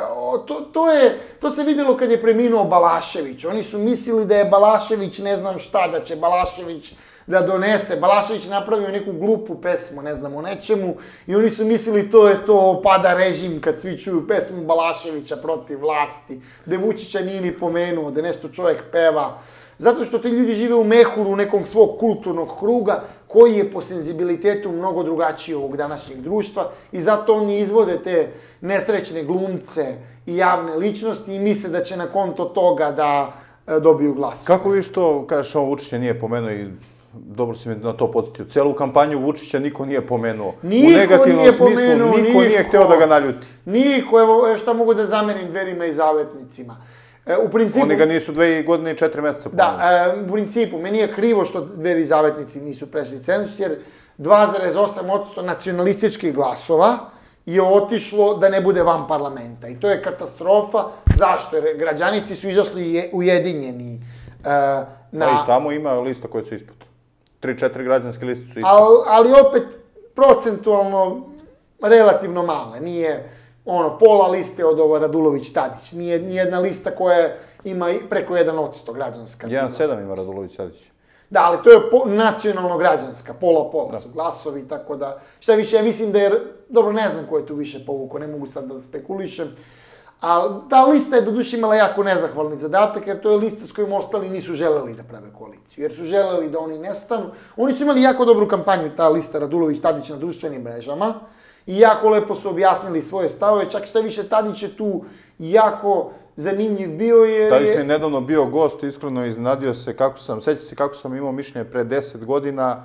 to se vidjelo kad je preminuo Balašević. Oni su mislili da je Balašević ne znam šta, da će Balašević da donese. Balašević napravio neku glupu pesmu, ne znam o nečemu, i oni su mislili to je to, pada režim kad svi čuju pesmu Balaševića protiv vlasti, da Vučića nije ni pomenuo, da nešto čovjek peva. Zato što ti ljudi žive u mehuru, u nekom svog kulturnog kruga, koji je po senzibilitetu mnogo drugačiji ovog današnjeg društva, i zato oni izvode te nesrećne glumce i javne ličnosti i misle da će na konto toga da dobiju glas. Kako vi što, kažeš, ovo Vučića nije pomenuo, i dobro si me na to podsjetio, celu kampanju Vučića niko nije pomenuo. U negativnom smislu, niko nije hteo da ga naljuti. Niko, evo šta mogu da zamenim Dverima i Zavetnicima. Oni ga nisu dve godine i četiri meseca pomenuli. Da, u principu, meni je krivo što Dveri i Zavetnici nisu prešli cenzus, jer dva zarez osam posto nacionalističkih glasova je otišlo da ne bude van parlamenta. I to je katastrofa. Zašto? Jer građanisti su izašli ujedinjeni. Pa i tamo ima lista koje su ispod. Tri, četiri građanske liste su ispod. Ali opet, procentualno, relativno male. Nije... Ono, pola liste od ovo Radulović-Tadić. Nijedna lista koja ima preko jedan odsto građanska. jedan zarez sedam ima Radulović-Tadić. Da, ali to je nacionalno građanska. Pola, pola su glasovi, tako da... Šta više, ja mislim da je... Dobro, ne znam ko je tu više povukao, ne mogu sad da spekulišem. A ta lista je doduše imala jako nezahvalni zadatak, jer to je lista s kojom ostali nisu želeli da prave koaliciju, jer su želeli da oni nestanu. Oni su imali jako dobru kampanju, ta lista Radulović-Tadić na društvenim mrežama, i jako lepo su objasnili svoje stavove, čak šta više Tadić je tu jako zanimljiv bio jer je... Tadić mi je nedavno bio gost, iskreno iznenadio se kako sam, seća se kako sam imao mišljenje pre deset godina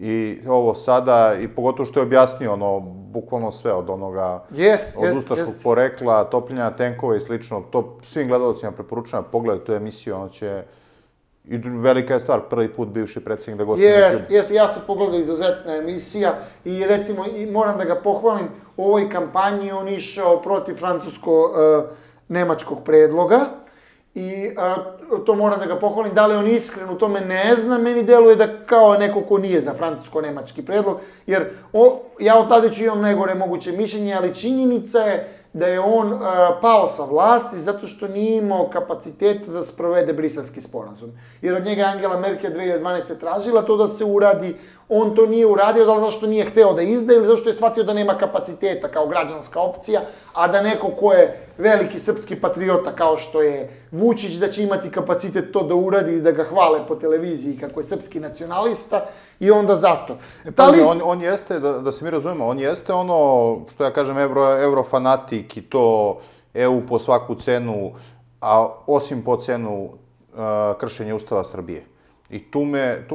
i ovo sada, i pogotovo što je objasnio ono, bukvalno sve od onoga, od ustaškog porekla, topljenja tenkova i slično, to svim gledalcima preporučujem, pogledaj tu emisiju, ono će... I velika je stvar, prvi put bivši predsednik da gosti na YouTube. Jes, ja sam pogledao, izuzetna emisija, i recimo, moram da ga pohvalim, u ovoj kampanji on išao protiv francusko-nemačkog predloga, i to moram da ga pohvalim. Da li on iskren u tome, ne znam, meni deluje da kao neko ko nije za francusko-nemački predlog, jer ja od tada ću imam najgore moguće mišljenje, ali činjenica je da je on pao sa vlasti zato što nije imao kapaciteta da sprovede briselski sporazum. Jer od njega je Angela Merkel dve hiljade dvanaeste. tražila to da se uradi, on to nije uradio, da li zašto nije hteo da izda ili zašto je shvatio da nema kapaciteta kao građanska opcija, a da neko ko je veliki srpski patriota kao što je Vučić, da će imati kapacitet to da uradi i da ga hvale po televiziji kako je srpski nacionalista, i onda zato. On jeste, da se mi razumemo, on jeste ono, što ja kažem, eurofanatik, i to E U po svaku cenu, a osim po cenu kršenja Ustava Srbije. I tu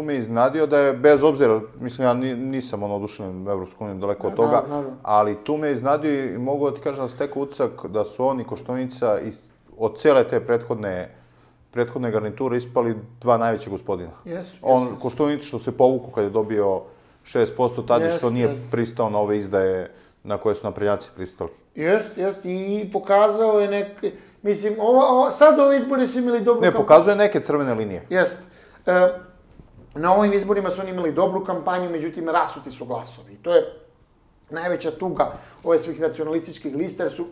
me iznenadio da je, bez obzira, mislim, ja nisam oduševljen Evropskom unijom, daleko od toga, ali tu me iznenadio i mogu da ti kažem da stekao utisak da su on i Koštunica od cele te prethodne garniture ispali dva najveća gospodina. Koštunica što se povuku kad je dobio šest posto, tada što nije pristao na ove izdaje na koje su naprednjaci pristali. Jes, jes, i pokazao je neke, mislim, sad ove izbore su imali dobru kampanju. Ne, pokazuje neke crvene linije. Jes. Na ovim izborima su oni imali dobru kampanju, međutim, rasuti su glasovi. To je najveća tuga ove svih nacionalističkih lista, jer su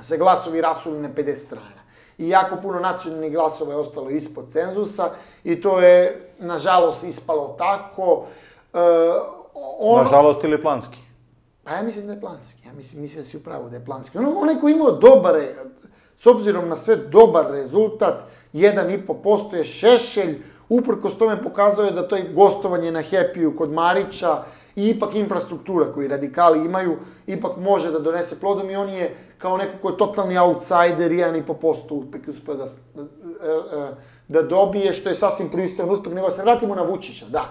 se glasovi rasuli na pedeset strana. I jako puno nacionalnih glasova je ostalo ispod cenzusa, i to je, nažalost, ispalo tako. Nažalost ili planski? Pa ja mislim da je planski, ja mislim da si upravo da je planski. Onaj ko je imao dobar, s obzirom na sve dobar rezultat, jedan i po posto je Šešelj, uprkos tome pokazao je da to je gostovanje na Happyu kod Marića i ipak infrastruktura koju radikali imaju, ipak može da donese plodom, i on je kao neko ko je totalni outsider, jedan i po posto uspeh uspeo da dobije, što je sasvim pristojan uspeh. Nego se vratimo na Vučića, da.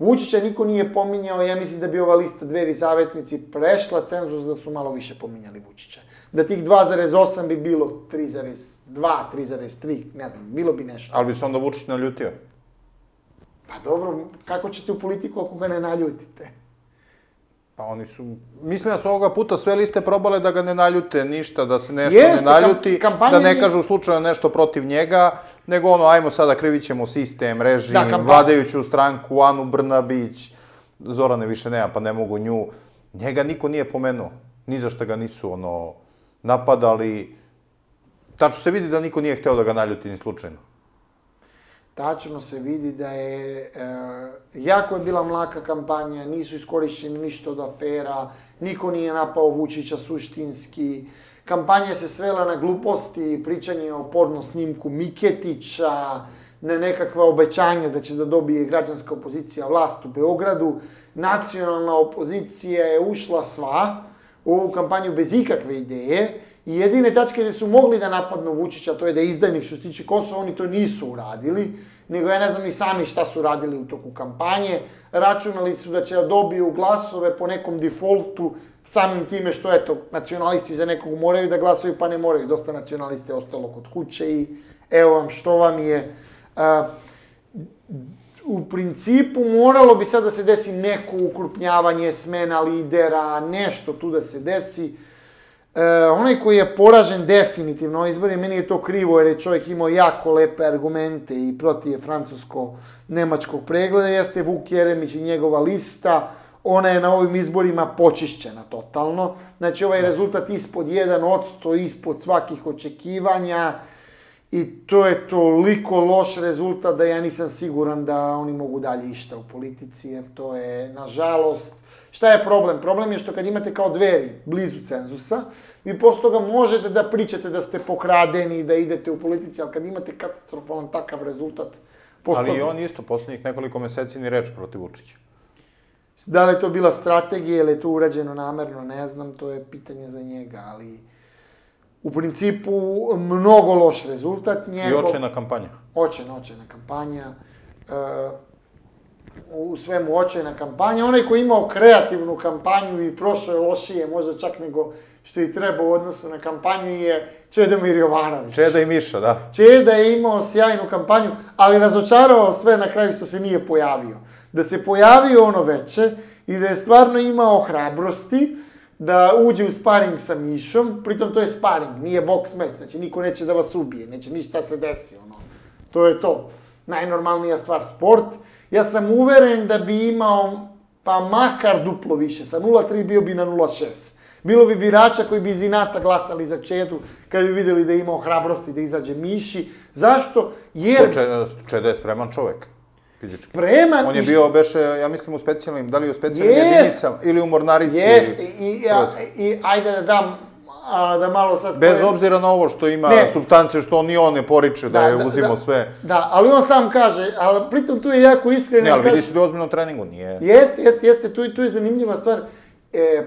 Vučića niko nije pominjao, ja mislim da bi ova lista Dveri, Zavetnici prešla cenzus da su malo više pominjali Vučića. Da tih dva zarez osam bi bilo tri zarez dva, tri zarez tri, ne znam, bilo bi nešto. Ali bi se onda Vučić naljutio? Pa dobro, kako ćete u politiku ako ga ne naljutite? Pa oni su... Mislim da su ovoga puta sve liste probale da ga ne naljute ništa, da se nešto ne naljuti, da ne kažu slučajno nešto protiv njega, nego ono, ajmo sada, krivit ćemo sistem, režim, vladajuću stranku, Anu Brnabić, Zorane više nema, pa ne mogu nju. Njega niko nije pomenuo, ni zašto ga nisu napadali. Tačno se vidi da niko nije hteo da ga naljuti ni slučajno. Tačno se vidi da je, jako je bila mlaka kampanja, nisu iskorišćeni ništa od afera, niko nije napao Vučića suštinski. Kampanja se svela na gluposti, pričanje o porno snimku Miketića, na nekakva obećanja da će da dobije građanska opozicija vlast u Beogradu. Nacionalna opozicija je ušla sva u ovu kampanju bez ikakve ideje, i jedine tačke gde su mogli da napadnu Vučića, to je da je izdajnik što se tiče Kosova, oni to nisu uradili, nego ja ne znam ni sami šta su radili u toku kampanje. Računali su da će da dobiju glasove po nekom defaultu, samim time što, eto, nacionalisti za nekog moraju da glasaju, pa ne moraju. Dosta nacionaliste je ostalo kod kuće i evo vam što vam je. U principu moralo bi sad da se desi neko ukrupnjavanje, smena lidera, nešto tu da se desi. Onaj koji je poražen definitivno izbori, meni je to krivo jer je čovjek imao jako lepe argumente i protiv francusko-nemačkog pregleda, jeste Vuk Jeremić i njegova lista. Ona je na ovim izborima počišćena totalno. Znači, ovaj rezultat ispod jedan posto, ispod svakih očekivanja, I to je toliko loš rezultat da ja nisam siguran da oni mogu dalje išta u politici, jer to je, nažalost... Šta je problem? Problem je što kad imate kao Dveri blizu cenzusa, vi posle toga možete da pričate da ste pokradeni i da idete u politici, ali kad imate katastrofalan takav rezultat... Ali i on isto poslednjih nekoliko meseci ni reč protiv Vučića. Da li je to bila strategija ili je to urađeno namerno, ne znam, to je pitanje za njega, ali... U principu, mnogo loš rezultat. I očajna kampanja. Očajna, očajna kampanja. U svemu očajna kampanja. Onaj ko je imao kreativnu kampanju i prošao je lošije, možda čak nego što i treba u odnosu na kampanju, je Čede Mirjovanović. Čeda i Miša, da. Čeda je imao sjajnu kampanju, ali razočarao sve na kraju što se nije pojavio. Da se pojavio ono veče i da je stvarno imao hrabrosti da uđe u sparing sa Mišom, pritom to je sparing, nije boks meč, znači niko neće da vas ubije, neće ništa se desi, ono, to je to, najnormalnija stvar, sport. Ja sam uveren da bi imao, pa makar duplo više, sa nula tri bio bi na nula šest. Bilo bi birača koji bi iz inata glasali za Čedu, kada bi videli da je imao hrabrosti da izađe Miši. Zašto? Jer... Čeda je spreman čovek. Spreman. On je bio, beše, ja mislim, u specijalnim, da li u specijalnim jedinicama, ili u Mornarici. Jeste, i ajde da dam, da malo sad... Bez obzira na ovo što ima supstance, što on i on ne poriče, da je uzimo sve. Da, ali on sam kaže, ali pritom tu je jako iskren. Ne, ali vidi se da je ozbiljnom treningu, nije. Jeste, jeste, jeste, tu je zanimljiva stvar.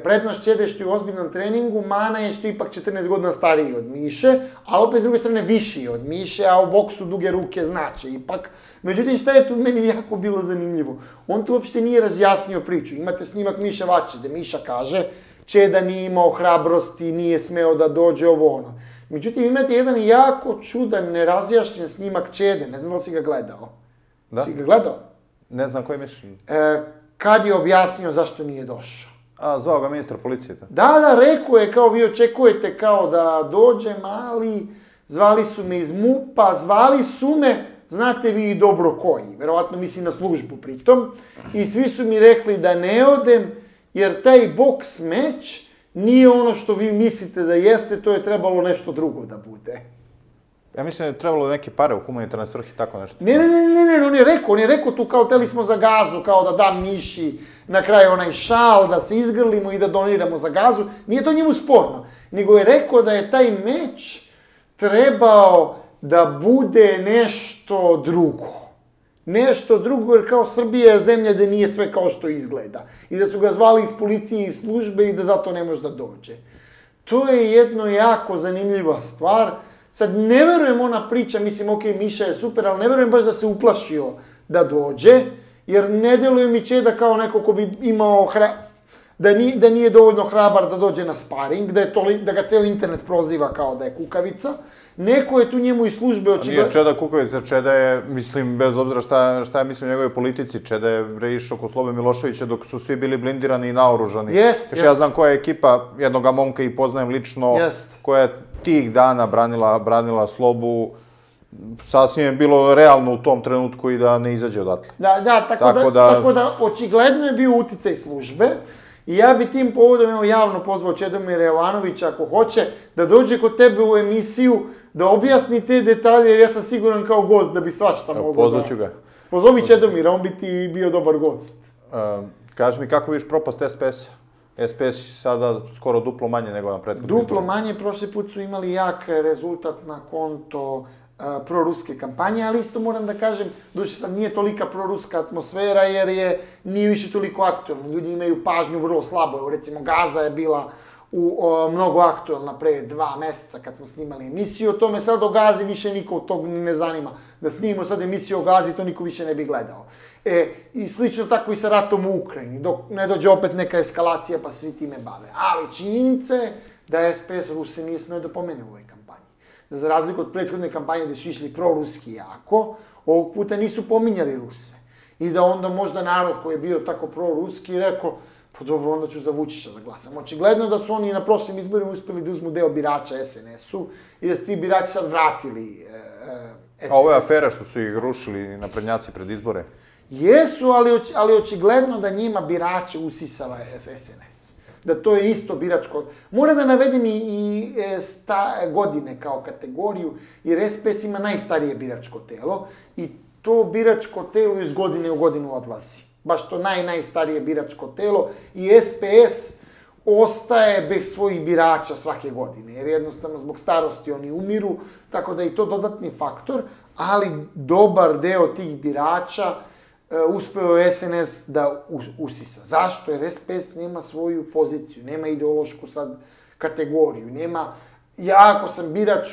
Prednost Čede što je u ozbiljnom treningu, mana je što je ipak četrnaest godina stariji od Miše, ali opet s druge strane viši od Miše, a u boksu duge ruke znače ipak. Međutim, šta je tu meni jako bilo zanimljivo? On tu uopšte nije razjasnio priču. Imate snimak Miše Vacić, gde Miša kaže Čeda nije imao hrabrosti, nije smeo da dođe ovo ono. Međutim, imate jedan jako čudan, nerazjašnjen snimak Čede. Ne znam da li si ga gledao. Da? Si ga gledao? Ne znam koji mišljenje. Kad je objasnio zašto nije došao. A, zvao ga ministar policije. Da, da, rekao je, kao vi očekujete kao da dođem, ali zvali su me iz MUP-a, zvali su me, znate vi i dobro koji, verovatno mislim na službu pritom, i svi su mi rekli da ne odem, jer taj boks meč nije ono što vi mislite da jeste, to je trebalo nešto drugo da bude. Ja mislim da je trebalo neke pare u humanitarne svrhe, tako nešto. Ne, ne, ne, ne, on je rekao, on je rekao tu kao teli smo za gazu, kao da dam Miši na kraju onaj šal, da se izgrlimo i da doniramo za gazu. Nije to njemu sporno, nego je rekao da je taj meč trebao da bude nešto drugo. Nešto drugo, jer kao Srbija je zemlja gde nije sve kao što izgleda. I da su ga zvali iz policije i službe i da zato ne može da dođe. To je jedna jako zanimljiva stvar. Sad, ne verujem ona priča, mislim, ok, Miša je super, ali ne verujem baš da se uplašio da dođe, jer ne deluje mi Čeda kao neko ko bi imao, da nije dovoljno hrabar da dođe na sparing, da ga ceo internet proziva kao da je kukavica. Neko je tu njemu iz službe očigledno... Nije Čeda kukavica, Čeda je, mislim, bez obzira šta ja mislim o njegove politici, Čeda je išao kod Slobe Miloševića dok su svi bili blindirani i naoružani. Jeste, jeste. Ja znam koja je ekipa, jednog momka i poznajem lično, koja je tih dana branila Slobu, sasvim je bilo realno u tom trenutku i da ne izađe odatle. Da, tako da očigledno je bio uticaj službe i ja bi tim povodom javno pozvao Čedomira Jovanovića, ako hoće, da dođe kod tebe u emisiju, da objasni te detalje, jer ja sam siguran kao gost da bi svašta mogo da... Pozvaću ga. Pozovi Čedomira, on bi ti bio dobar gost. Kaži mi, kako vidiš propast S P S-a? S P S sada skoro duplo manje nego na prethodnom. Duplo manje, prošli put su imali jak rezultat na konto proruske kampanje, ali isto moram da kažem, doduše sad nije tolika proruska atmosfera, jer je nije više toliko aktualno. Ljudi imaju pažnju vrlo slabo, recimo Gaza je bila mnogo aktualna pre dva meseca kad smo snimali emisiju o tome, sad o Gazi više niko tog ne zanima. Da snimimo sad emisiju o Gazi, to niko više ne bi gledao. I slično tako i sa ratom u Ukrajini, dok ne dođe opet neka eskalacija pa svi time bave. Ali činjenica je da S P S Ruse nije smeo da pomene u ovoj kampanji. Da za razliku od prethodne kampanje gde su išli proruski jako, ovog puta nisu pominjali Ruse. I da onda možda narod koji je bio tako proruski rekao pa dobro, onda ću za Vučića da glasam. Očigledno da su oni na prošlim izborima uspeli da uzmu deo birača S N S-u i da su ti birači sad vratili S N S-u. A ove afere što su ih rušili naprednjaci pred izbore? Jesu, ali očigledno da njima birače usisava S N S. da to je isto biračko. Moram da navedem i godine kao kategoriju, jer S P S ima najstarije biračko telo i to biračko telo iz godine u godinu odlazi. Baš to naj, najstarije biračko telo i S P S ostaje bez svojih birača svake godine, jer jednostavno zbog starosti oni umiru, tako da je i to dodatni faktor, ali dobar deo tih birača uspeo S N S da usisa. Zašto? Jer S P S nema svoju poziciju, nema ideološku sad kategoriju, nema, ja ako sam birač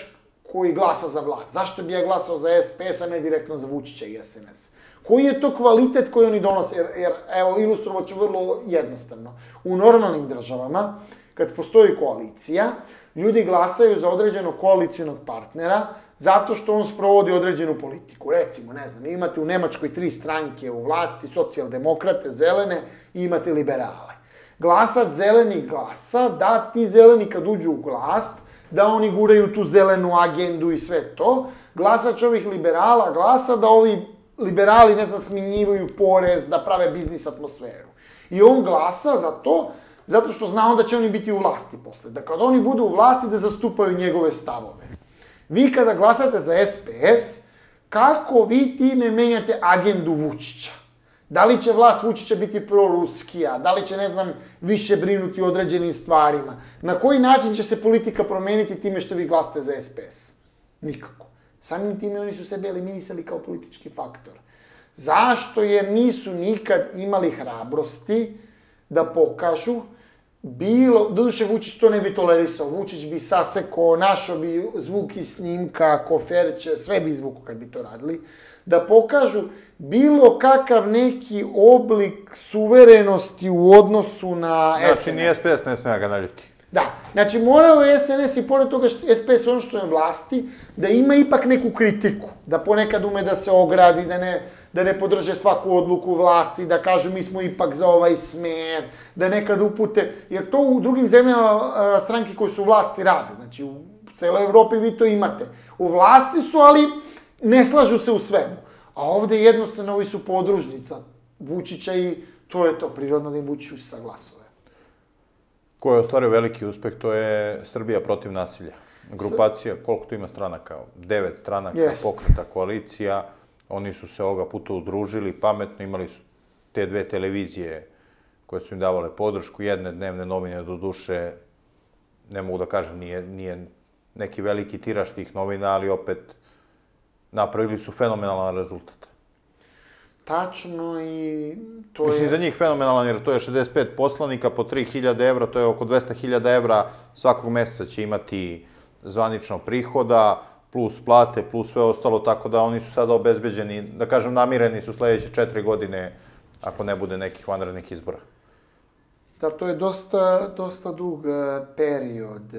koji glasa za vlast, zašto bi ja glasao za S P S, a ne direktno za Vučića i S N S? Koji je to kvalitet koji oni donose? Jer, jer evo, ilustrovat ću vrlo jednostavno. U normalnim državama, kad postoji koalicija, ljudi glasaju za određenog koalicijonog partnera zato što on sprovodi određenu politiku. Recimo, ne znam, imate u Nemačkoj tri stranke u vlasti, socijaldemokrate, zelene i imate liberale. Glasač zeleni glasa da ti zeleni kad uđu u vlast, da oni guraju tu zelenu agendu i sve to. Glasač ovih liberala glasa da ovi liberali, ne znam, smanjuju porez, da prave biznis atmosferu. I on glasa za to, zato što zna onda će oni biti u vlasti posle. Da kada oni budu u vlasti, da zastupaju njegove stavove. Vi kada glasate za S P S, kako vi time menjate agendu Vučića? Da li će vlast Vučića biti proruskija? Da li će, ne znam, više brinuti o određenim stvarima? Na koji način će se politika promeniti time što vi glasate za S P S? Nikako. Samim time oni su sebe eliminisali kao politički faktor. Zašto? Jer nisu nikad imali hrabrosti da pokažu bilo... Doduše, Vučić to ne bi tolerisao. Vučić bi saseko, našo bi zvuk i snimka, koferče, sve bi izvuko kad bi to radili. Da pokažu bilo kakav neki oblik suverenosti u odnosu na S N S. Znači, ni S P S ne smije ga naljutiti. Da, znači morao je S N S i pored toga S P S ono što je vlasti, da ima ipak neku kritiku, da ponekad ume da se ogradi, da ne podrže svaku odluku vlasti, da kažu mi smo ipak za ovaj smer, da nekad upute, jer to u drugim zemljama stranke koje su vlasti rade, znači u celoj Evropi vi to imate. U vlasti su, ali ne slažu se u svemu, a ovde jednostavno ovi su podružnica Vučića i to je to, prirodno da im Vučić usisa glasove. Ko je ostvario veliki uspeh, to je Srbija protiv nasilja. Grupacija, koliko tu ima stranaka? Devet stranaka, pokreta, koalicija. Oni su se ovoga puta udružili, pametno imali su te dve televizije koje su im davale podršku. Jedne dnevne novine, do duše, ne mogu da kažem, nije neki veliki tiraž tih novina, ali opet napravili su fenomenalan rezultat. Tačno i to je... Mislim, za njih fenomenalan, jer to je šezdeset pet poslanika po tri hiljade evra, to je oko dvesta hiljada evra svakog meseca će imati zvanično prihoda, plus plate, plus sve ostalo, tako da oni su sada obezbeđeni, da kažem, namireni su sledeće četiri godine, ako ne bude nekih vanrednih izbora. Da, to je dosta dug period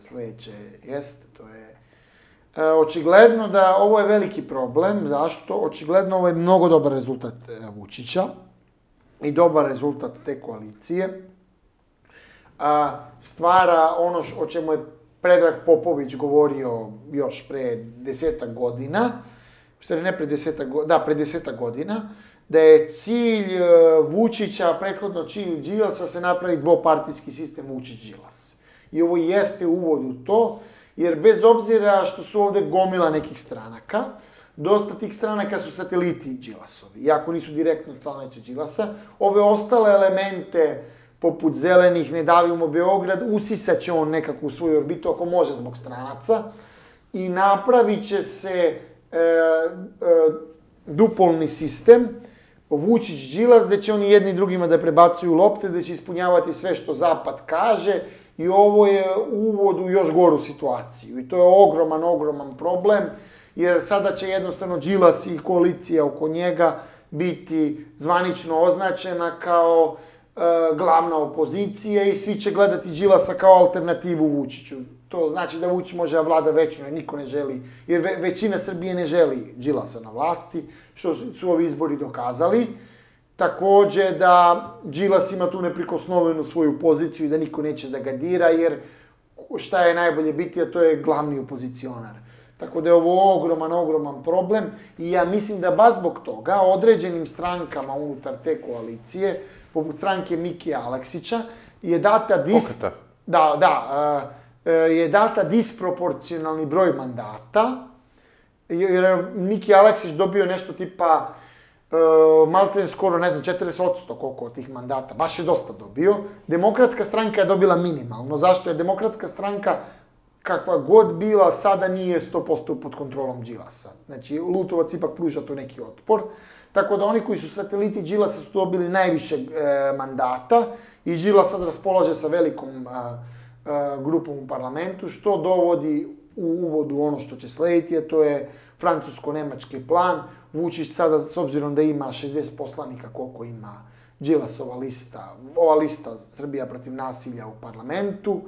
sledeće, jeste, to je... Očigledno da ovo je veliki problem, zašto? Očigledno ovo je mnogo dobar rezultat Vučića i dobar rezultat te koalicije. Stvara ono o čemu je Predrag Popović govorio još pre desetak godina, ne pre desetak godina, da, pre desetak godina, da je cilj Vučića, prethodno cilj Đilasa, se napravi dvopartijski sistem Vučić-Đilas. I ovo jeste uvod u to. Jer bez obzira što su ovde gomila nekih stranaka, dosta tih stranaka su sateliti Đilasovi. Iako nisu direktno članovi Đilasa, ove ostale elemente, poput zelenih, ne davimo Beograd, usisat će on nekako u svoju orbitu, ako može zbog stranaca, i napravit će se dupolni sistem, Vučić-Đilas, gde će oni jedni drugima da prebacuju lopte, gde će ispunjavati sve što Zapad kaže, i ovo je uvod u još goru situaciju. I to je ogroman, ogroman problem, jer sada će jednostavno Đilas i koalicija oko njega biti zvanično označena kao glavna opozicija i svi će gledati Đilasa kao alternativu Vučiću. To znači da Vučić može da vlada većinom, jer niko ne želi, jer većina Srbije ne želi Đilasa na vlasti, što su ovi izbori dokazali. Takođe da Đilas ima tu neprikosnovenu svoju poziciju i da niko neće da ga dira, jer šta je najbolje biti, a to je glavni opozicionar. Tako da je ovo ogroman, ogroman problem i ja mislim da baš zbog toga određenim strankama unutar te koalicije, poput stranke Mikija Aleksića, je data dis... Da, da. Je data disproporcionalni broj mandata, jer Miki Aleksić dobio nešto tipa Malten skoro, ne znam, četrdeset posto koliko od tih mandata, baš je dosta dobio. Demokratska stranka je dobila minimalno. Zašto? Jer Demokratska stranka, kakva god bila, sada nije sto posto pod kontrolom Đilasa. Znači, Lutovac ipak pruža tu neki otpor. Tako da oni koji su sateliti Đilasa su dobili najviše mandata i Đilas sad raspolaže sa velikom grupom u parlamentu, što dovodi u uvodu ono što će slediti, a to je francusko-nemački plan. Vučić sada, s obzirom da ima šezdeset poslanika koliko ima Đilasova lista, ova lista Srbija protiv nasilja u parlamentu,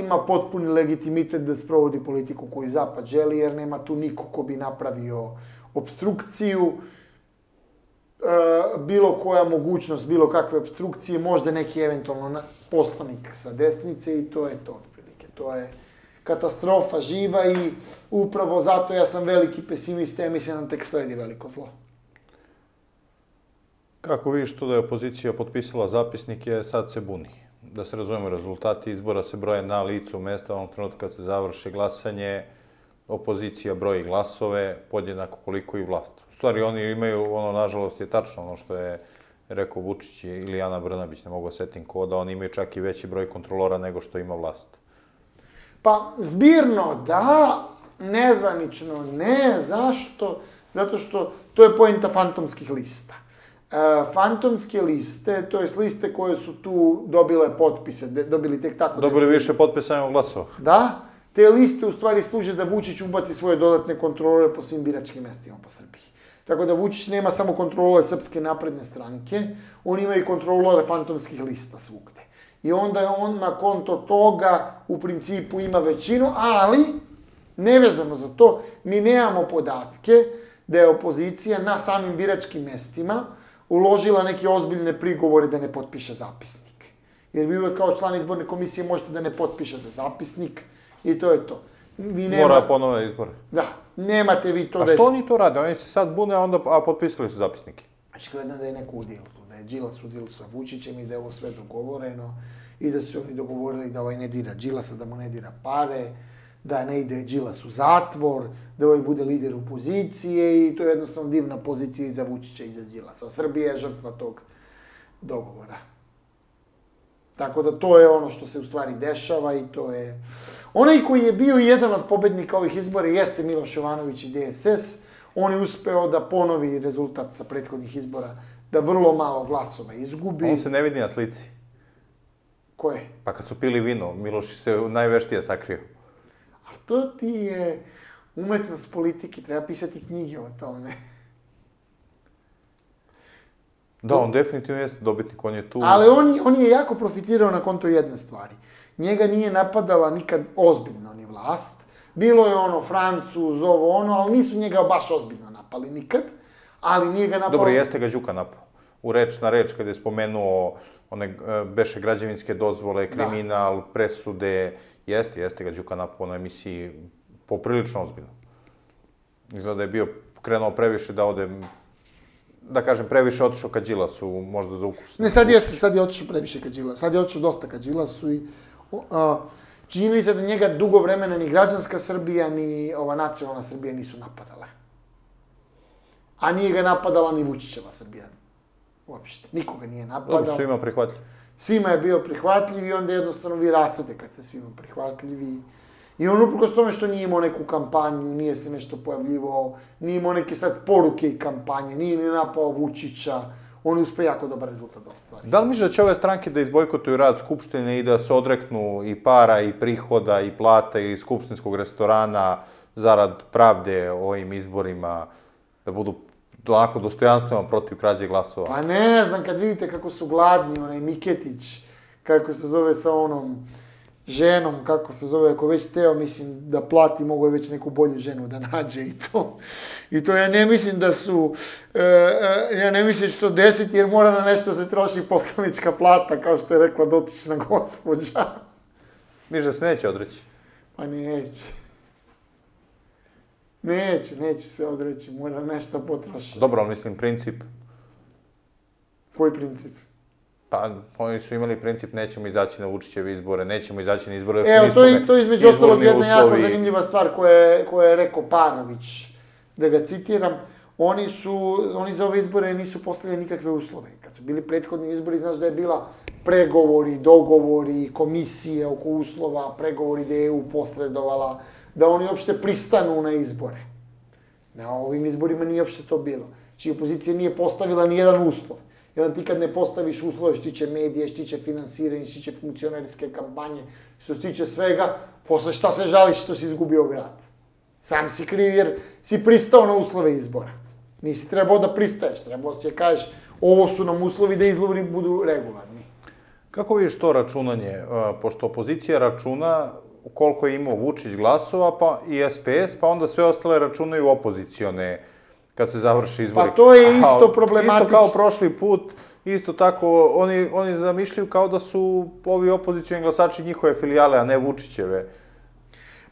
ima potpuni legitimitet da sprovodi politiku koju Zapad želi, jer nema tu niko ko bi napravio obstrukciju. Bilo koja mogućnost, bilo kakve obstrukcije, možda neki eventualno poslanik sa desnice i to je to otprilike. To je katastrofa živa i upravo zato ja sam veliki pesimist, ja mislim da nam tek sledi veliko zlo. Kako vidiš to da je opozicija potpisala zapisnike, sad se buni? Da se razumemo, rezultati izbora se broje na licu mesta, onog trenutka kad se završi glasanje, opozicija broji glasove, podjednako koliko i vlast. U stvari oni imaju, ono, nažalost, je tačno ono što je rekao Vučić ili Ana Brnabić, ne mogu osetim ko, da oni imaju čak i veći broj kontrolora nego što ima vlast. Pa, zbirno da, nezvanično ne, zašto? Zato što to je poenta fantomskih lista. Fantomske liste, to je liste koje su tu dobile potpise, dobili tek tako... Dobili više potpisa nego glasova. Da, te liste u stvari služe da Vučić ubaci svoje dodatne kontrolore po svim biračkim mestima po Srbiji. Tako da Vučić nema samo kontrolore Srpske napredne stranke, on ima i kontrolore fantomskih lista svugde. I onda je on na konto toga u principu ima većinu, ali, nevezano za to, mi nemamo podatke da je opozicija na samim biračkim mestima uložila neke ozbiljne prigovore da ne potpiše zapisnik. Jer vi uvek kao član izborne komisije možete da ne potpišete zapisnik i to je to. Mora ponovno izbore. Da, nemate vi to da... A što oni to rade? Oni se sad bune, a potpisali su zapisnike. Očigledno da je neko u dilu, da je Đilas u dilu sa Vučićem i da je ovo sve dogovoreno i da su oni dogovorili da ovaj ne dira Đilasa, da mu ne dira pare, da ne ide Đilas u zatvor, da ovaj bude lider opozicije i to je jednostavno divna pozicija i za Vučića i za Đilasa. Srbija je žrtva tog dogovora. Tako da to je ono što se u stvari dešava i to je... Onaj koji je bio jedan od pobednika ovih izbora jeste Miloš Jovanović i D S S. On je uspeo da ponovi rezultat sa prethodnih izbora, da vrlo malo glasova izgubi. On se ne vidi na slici. Ko je? Pa kad su pili vino, Miloš se najveštije sakrio. Ali to ti je umetnost politike, treba pisati knjige o tome. Da, on definitivno jeste dobitnik, on je tu... Ali on je jako profitirao na konto jedne stvari. Njega nije napadala nikad ozbiljno ni vlast. Bilo je ono Francuz, ovo ono, ali nisu njega baš ozbiljno napali nikad, ali nije ga napao... Dobro, jeste ga Đuka napao. U reč na reč, kada je spomenuo one beše građevinske dozvole, kriminal, presude, jeste, jeste ga Đuka napao na emisiji poprilično ozbiljno. Izgleda da je bio krenuo previše da ode, da kažem, previše otišao ka Đilasu, možda za ukus. Ne, sad jeste, sad je otišao previše ka Đilasu, sad je otišao dosta ka Đilasu i... Čini se da njega dugo vremena ni građanska Srbija, ni ova nacionalna Srbija nisu napadale. A nije ga napadala ni Vučićeva Srbija. Uopšte, nikoga nije napadao. Dobro, svima prihvatljiv. Svima je bio prihvatljiv i onda jednostavno vi rasete kad se svima prihvatljivi. I on uprkos tome što nije imao neku kampanju, nije se nešto pojavljivao, nije imao neke sad poruke i kampanje, nije ni napao Vučića. On uspe jako dobar rezultat od stvari. Da li misliš da će ove stranke da izbojkotuju rad Skupštine i da se odreknu i para, i prihoda, i plata, i skupštinskog restorana zarad pravde o ovim izborima, da budu onako dostojanstveno protiv krađe glasova? Pa ne znam, kad vidite kako su gladni, onaj Miketić, kako se zove sa onom ženom, kako se zove, ako već teo, mislim, da plati, mogu je već neku bolju ženu da nađe i to. I to ja ne mislim da su, ja ne mislim što desiti, jer mora na nešto se troši poslanička plata, kao što je rekla dotična gospođa. Miš da se neće odreći? Pa neće. Neće, neće se odreći, mora nešto potroši. Dobro, ali mislim princip. Koji princip? Pa, oni su imali princip, nećemo izaći na Vučićeve izbore, nećemo izaći na izbore. Evo, to je između ostalog jedna jako zanimljiva stvar koju je rekao Parović, da ga citiram. Oni za ove izbore nisu postavili nikakve uslove. Kad su bili prethodni izbori, znaš da je bila pregovori, dogovori, komisije oko uslova, pregovori da je E U posredovala, da oni uopšte pristanu na izbore. Na ovim izborima nije uopšte to bilo. Znači, opozicija nije postavila nijedan uslov. I onda ti kad ne postaviš uslove što tiče medije, što tiče finansiranja, što tiče funkcionerske kampanje, što tiče svega, posle šta se žališ što si izgubio grad? Sam si kriv jer si pristao na uslove izbora. Nisi trebao da pristaješ, trebao si je kažeš ovo su nam uslovi da izbori budu regularni. Kako vidiš to računanje? Pošto opozicija računa koliko je imao Vučić glasova i S P S, pa onda sve ostale računaju opozicione kad se završi izbori. Pa to je isto problematično. Isto kao prošli put, isto tako, oni zamišljaju kao da su ovi opozicioni glasači njihove filijale, a ne Vučićeve.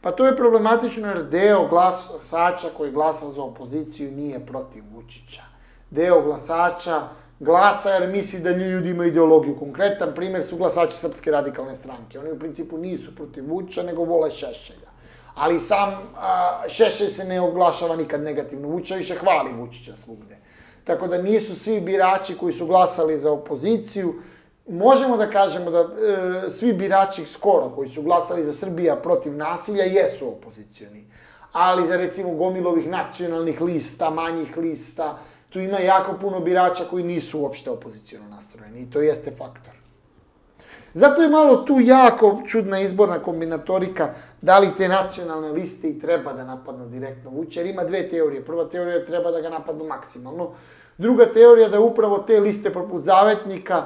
Pa to je problematično jer deo glasača koji glasa za opoziciju nije protiv Vučića. Deo glasača glasa jer misli da ljudi imaju ideologiju. Konkretan primer su glasači Srpske radikalne stranke. Oni u principu nisu protiv Vučića, nego vole Šešelja. Ali sam Šešelj se ne oglašava nikad negativno. Vučić više hvali Vučića svugde. Tako da nisu svi birači koji su glasali za opoziciju. Možemo da kažemo da svi birači skoro koji su glasali za Srbija protiv nasilja jesu opozicioni. Ali za recimo gomilovih nacionalnih lista, manjih lista, tu ima jako puno birača koji nisu uopšte opoziciono nastrojeni i to jeste faktor. Zato je malo tu jako čudna izborna kombinatorika da li te nacionalne liste i treba da napadnu direktno Vučića, jer ima dve teorije. Prva teorija je da treba da ga napadnu maksimalno. Druga teorija je da upravo te liste poput Zavetnika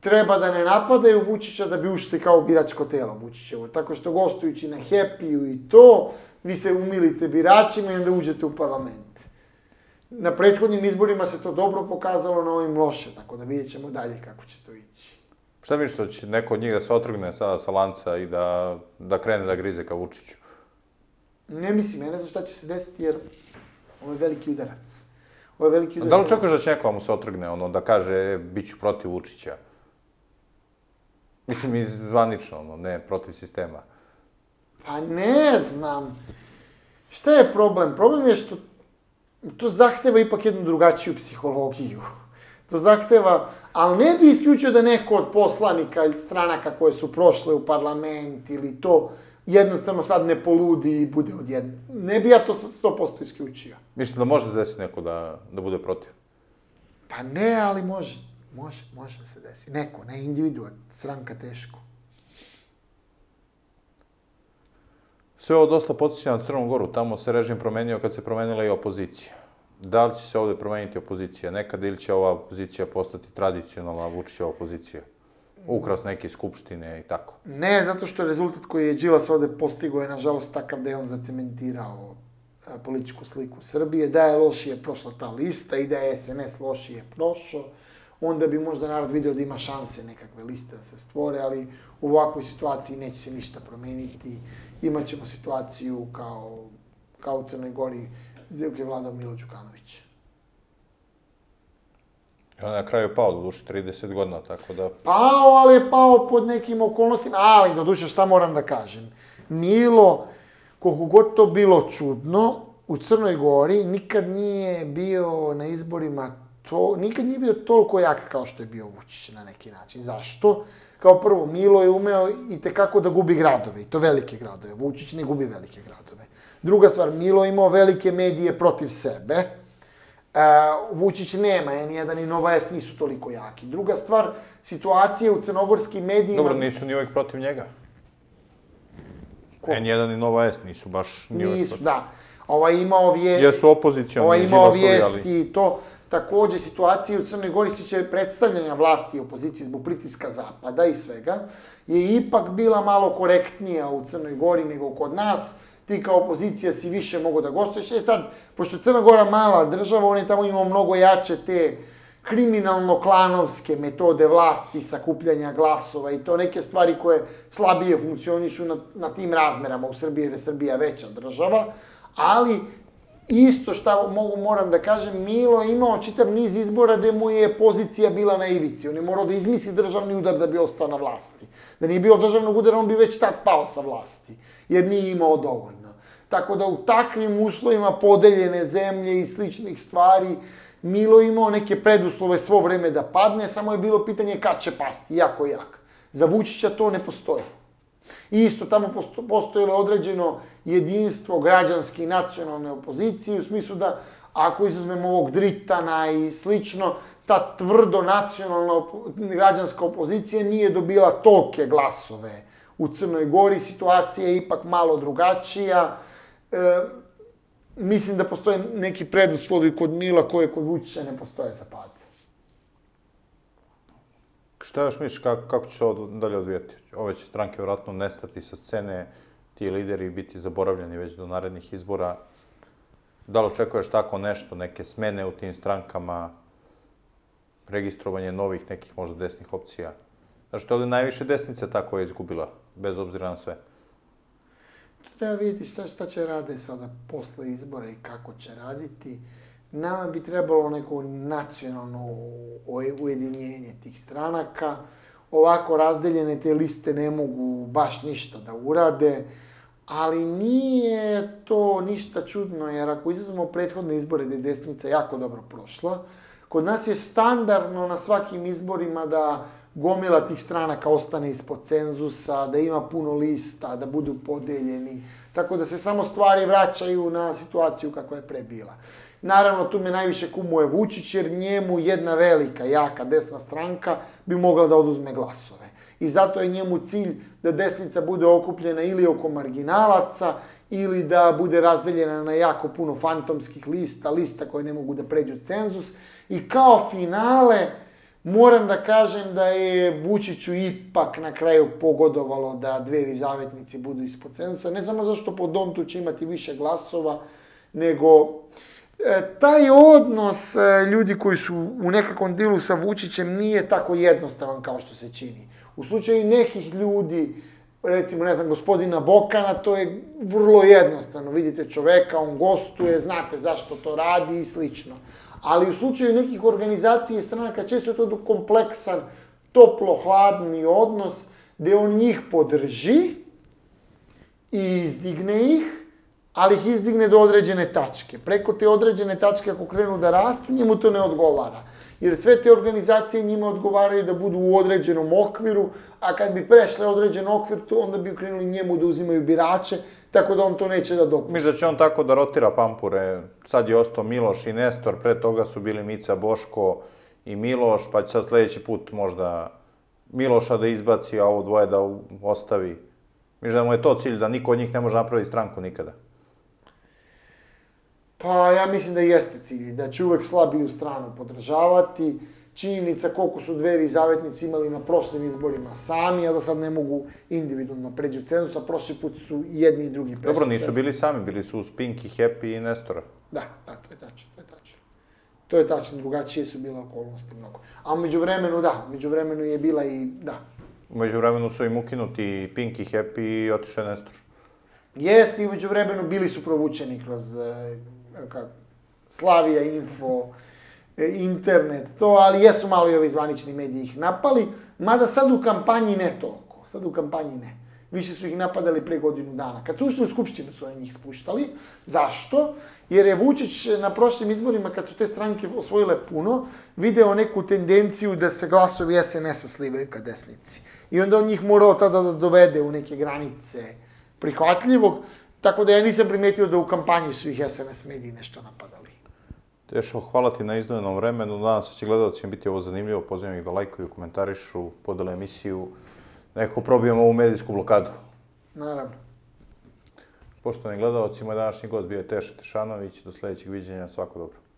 treba da ne napadaju Vučića da bi ušli kao biračko telo Vučićevo. Tako što gostujući na Happy-u i to, vi se umilite biračima i onda uđete u parlament. Na prethodnim izborima se to dobro pokazalo, na ovim loše, tako da vidjet ćemo dalje kako će to ići. Šta misliš da će neko od njih da se otrgne sada sa lanca i da krene da grize ka Vučiću? Ne mislim, ja ne znam šta će se desiti jer ovo je veliki udarac. Da li očekuješ da će neko mu se otrgne, da kaže bit ću protiv Vučića? Mislim, i zvanično, ne protiv sistema. Pa ne znam. Šta je problem? Problem je što to zahteva ipak jednu drugačiju psihologiju. To zahteva, ali ne bi isključio da neko od poslanika ili stranaka koje su prošle u parlament ili to jednostavno sad ne poludi i bude odjedno. Ne bi ja to sto posto isključio. Mislim da može se desiti neko da bude protiv? Pa ne, ali može. Može, može da se desi. Neko, ne individualno, stranka teško. Sve ovo dosta podsjeća na Crnu Goru. Tamo se režim promenio kad se promenila i opozicija. Da li će se ovde promeniti opozicija nekad ili će ova opozicija postati tradicionalna Vučićeva opozicija? Ukras neke skupštine i tako. Ne, zato što rezultat koji je Đilas ovde postigao je nažalost takav da je on zacementirao političku sliku Srbije. Da je lošije prošla ta lista i da je S N S lošije prošao. Onda bi možda narod video da ima šanse nekakve liste da se stvore, ali u ovakvoj situaciji neće se ništa promeniti. Imaćemo situaciju kao u Crnoj Gori, gde je vladao Milo Đukanović. On je na kraju pao, doduše, trideset godina, tako da... Pao, ali je pao pod nekim okolnostima, ali doduše šta moram da kažem. Milo, koliko god to bilo čudno, u Crnoj Gori nikad nije bio na izborima... Nikad nije bio toliko jak kao što je bio Vučić na neki način. Zašto? Kao prvo, Milo je umeo i tekako da gubi gradove, i to velike gradove. Vučić ne gubi velike gradove. Druga stvar, Milo je imao velike medije protiv sebe. Vučić nema, N jedan i Nova S nisu toliko jaki. Druga stvar, situacija u crnogorskim medijima... Dobro, nisu ni uvek protiv njega. N jedan i Nova S nisu baš ni uvek protiv. Nisu, da. Ova imao vijesti... Jesu opozicijalni, Đilasovi, ali... Ova imao vijesti i to... Takođe, situacija u Crnoj Gori tiče predstavljanja vlasti i opozicije zbog pritiska Zapada i svega, je ipak bila malo korektnija u Crnoj Gori nego kod nas. Ti kao opozicija si više mogo da gostuješ. E sad, pošto je Crna Gora mala država, on je tamo imao mnogo jače te kriminalno-klanovske metode vlasti, sakupljanja glasova i to neke stvari koje slabije funkcionišu na tim razmerama u Srbiji, jer je Srbija veća država, ali... Isto šta mogu, moram da kažem, Milo je imao čitav niz izbora gde mu je pozicija bila na ivici. On je morao da izmisli državni udar da bi ostao na vlasti. Da nije bilo državnog udara, on bi već tad pao sa vlasti, jer nije imao dovoljno. Tako da u takvim uslovima podeljene zemlje i sličnih stvari, Milo je imao neke preduslove svo vreme da padne, samo je bilo pitanje kad će pasti, jako jak. Za Vučića to ne postoji. I isto tamo postojilo određeno jedinstvo građanske i nacionalne opozicije, u smislu da ako izuzmemo ovog Dritana i slično, ta tvrdo nacionalna građanska opozicija nije dobila tolke glasove. U Crnoj Gori situacija je ipak malo drugačija. Mislim da postoje neki preduslovi kod Mila koje kod Vučića ne postoje za pad. Šta još misliš, kako će se ovo dalje odvijati? Ove će stranke vjerojatno nestati sa scene, ti lideri biti zaboravljeni već do narednih izbora. Da li očekuješ tako nešto, neke smene u tim strankama, registrovanje novih nekih možda desnih opcija? Znaš, to je najviše desnice ta koja je izgubila, bez obzira na sve. Treba vidjeti šta će rade sada posle izbora i kako će raditi. Nama bi trebalo neko nacionalno ujedinjenje tih stranaka. Ovako razdeljene te liste ne mogu baš ništa da urade, ali nije to ništa čudno, jer ako izuzmemo prethodne izbore gde je desnica jako dobro prošla, kod nas je standardno na svakim izborima da gomila tih stranaka ostane ispod cenzusa, da ima puno lista, da budu podeljeni, tako da se samo stvari vraćaju na situaciju kakva je pre bila. Naravno, tu me najviše kumuje Vučić, jer njemu jedna velika, jaka, desna stranka bi mogla da oduzme glasove. I zato je njemu cilj da desnica bude okupljena ili oko marginalaca, ili da bude razdeljena na jako puno fantomskih lista, lista koje ne mogu da pređu cenzus. I kao finale, moram da kažem da je Vučiću ipak na kraju pogodovalo da Dveri i Zavetnici budu ispod cenzusa. Ne samo zašto po Domtu će imati više glasova, nego... Taj odnos ljudi koji su u nekakvom dilu sa Vučićem nije tako jednostavan kao što se čini. U slučaju nekih ljudi, recimo, ne znam, gospodina Bokana, to je vrlo jednostavno. Vidite čoveka, on gostuje, znate zašto to radi i slično. Ali u slučaju nekih organizacija i stranaka često je to kompleksan, toplo-hladni odnos gde on njih podrži i izdigne ih, ali ih izdigne do određene tačke. Preko te određene tačke, ako krenu da rastu, njemu to ne odgovara. Jer sve te organizacije njima odgovaraju da budu u određenom okviru, a kad bi prešle određen okvir, onda bi krenuli njemu da uzimaju birače, tako da on to neće da dopusti. Mislim da će on tako da rotira pampure. Sad je ostao Miloš i Nestor, pre toga su bili Mica, Boško i Miloš, pa će sad sledeći put možda Miloša da izbaci, a ovo dvoje da ostavi. Mislim da mu je to cilj, da niko od njih ne može napraviti stranku nikada. Pa ja mislim da jeste cilj, da će uvek slabiju stranu podržavati. Činjenica koliko su Dveri i Zavetnici imali na prošlim izborima sami, a da sad ne mogu individualno pređu cenzus, a prošli put su jedni i drugi prešli cenzus. Dobro, nisu bili sami, bili su uz Pinky, Happy i Nestora. Da, da, to je tačno, to je tačno. To je tačno, drugačije su bile okolnosti mnogo. A među vremenu, da, među vremenu je bila i, da. Među vremenu su im ukinuti Pinky, Happy i otišao Nestor. Jeste, i među vremenu bili su provučeni kroz... Slavija Info, internet, to, ali jesu malo i ovi zvanični mediji ih napali, mada sad u kampanji ne toliko, sad u kampanji ne. Više su ih napadali pre godinu dana. Kad su ušli u Skupštinu su oni njih spuštali. Zašto? Jer je Vučić na prošlim izborima, kad su te stranke osvojile puno, video neku tendenciju da se glasovi es en es-a slivaju ka desnici. I onda on njih morao tada da dovede u neke granice prihvatljivog. Tako da ja nisam primetio da u kampanji su ih es en es mediji nešto napadali. Tešo, hvala ti na izdvojenom vremenu. Nadam se će gledalci biti ovo zanimljivo. Pozivam ih da lajkuju, komentarišu, podele emisiju. Nekako probijemo ovu medijsku blokadu. Naravno. Poštovani gledalci, moj današnji gost bio je Teša Tešanović. Do sledećeg viđenja, svako dobro.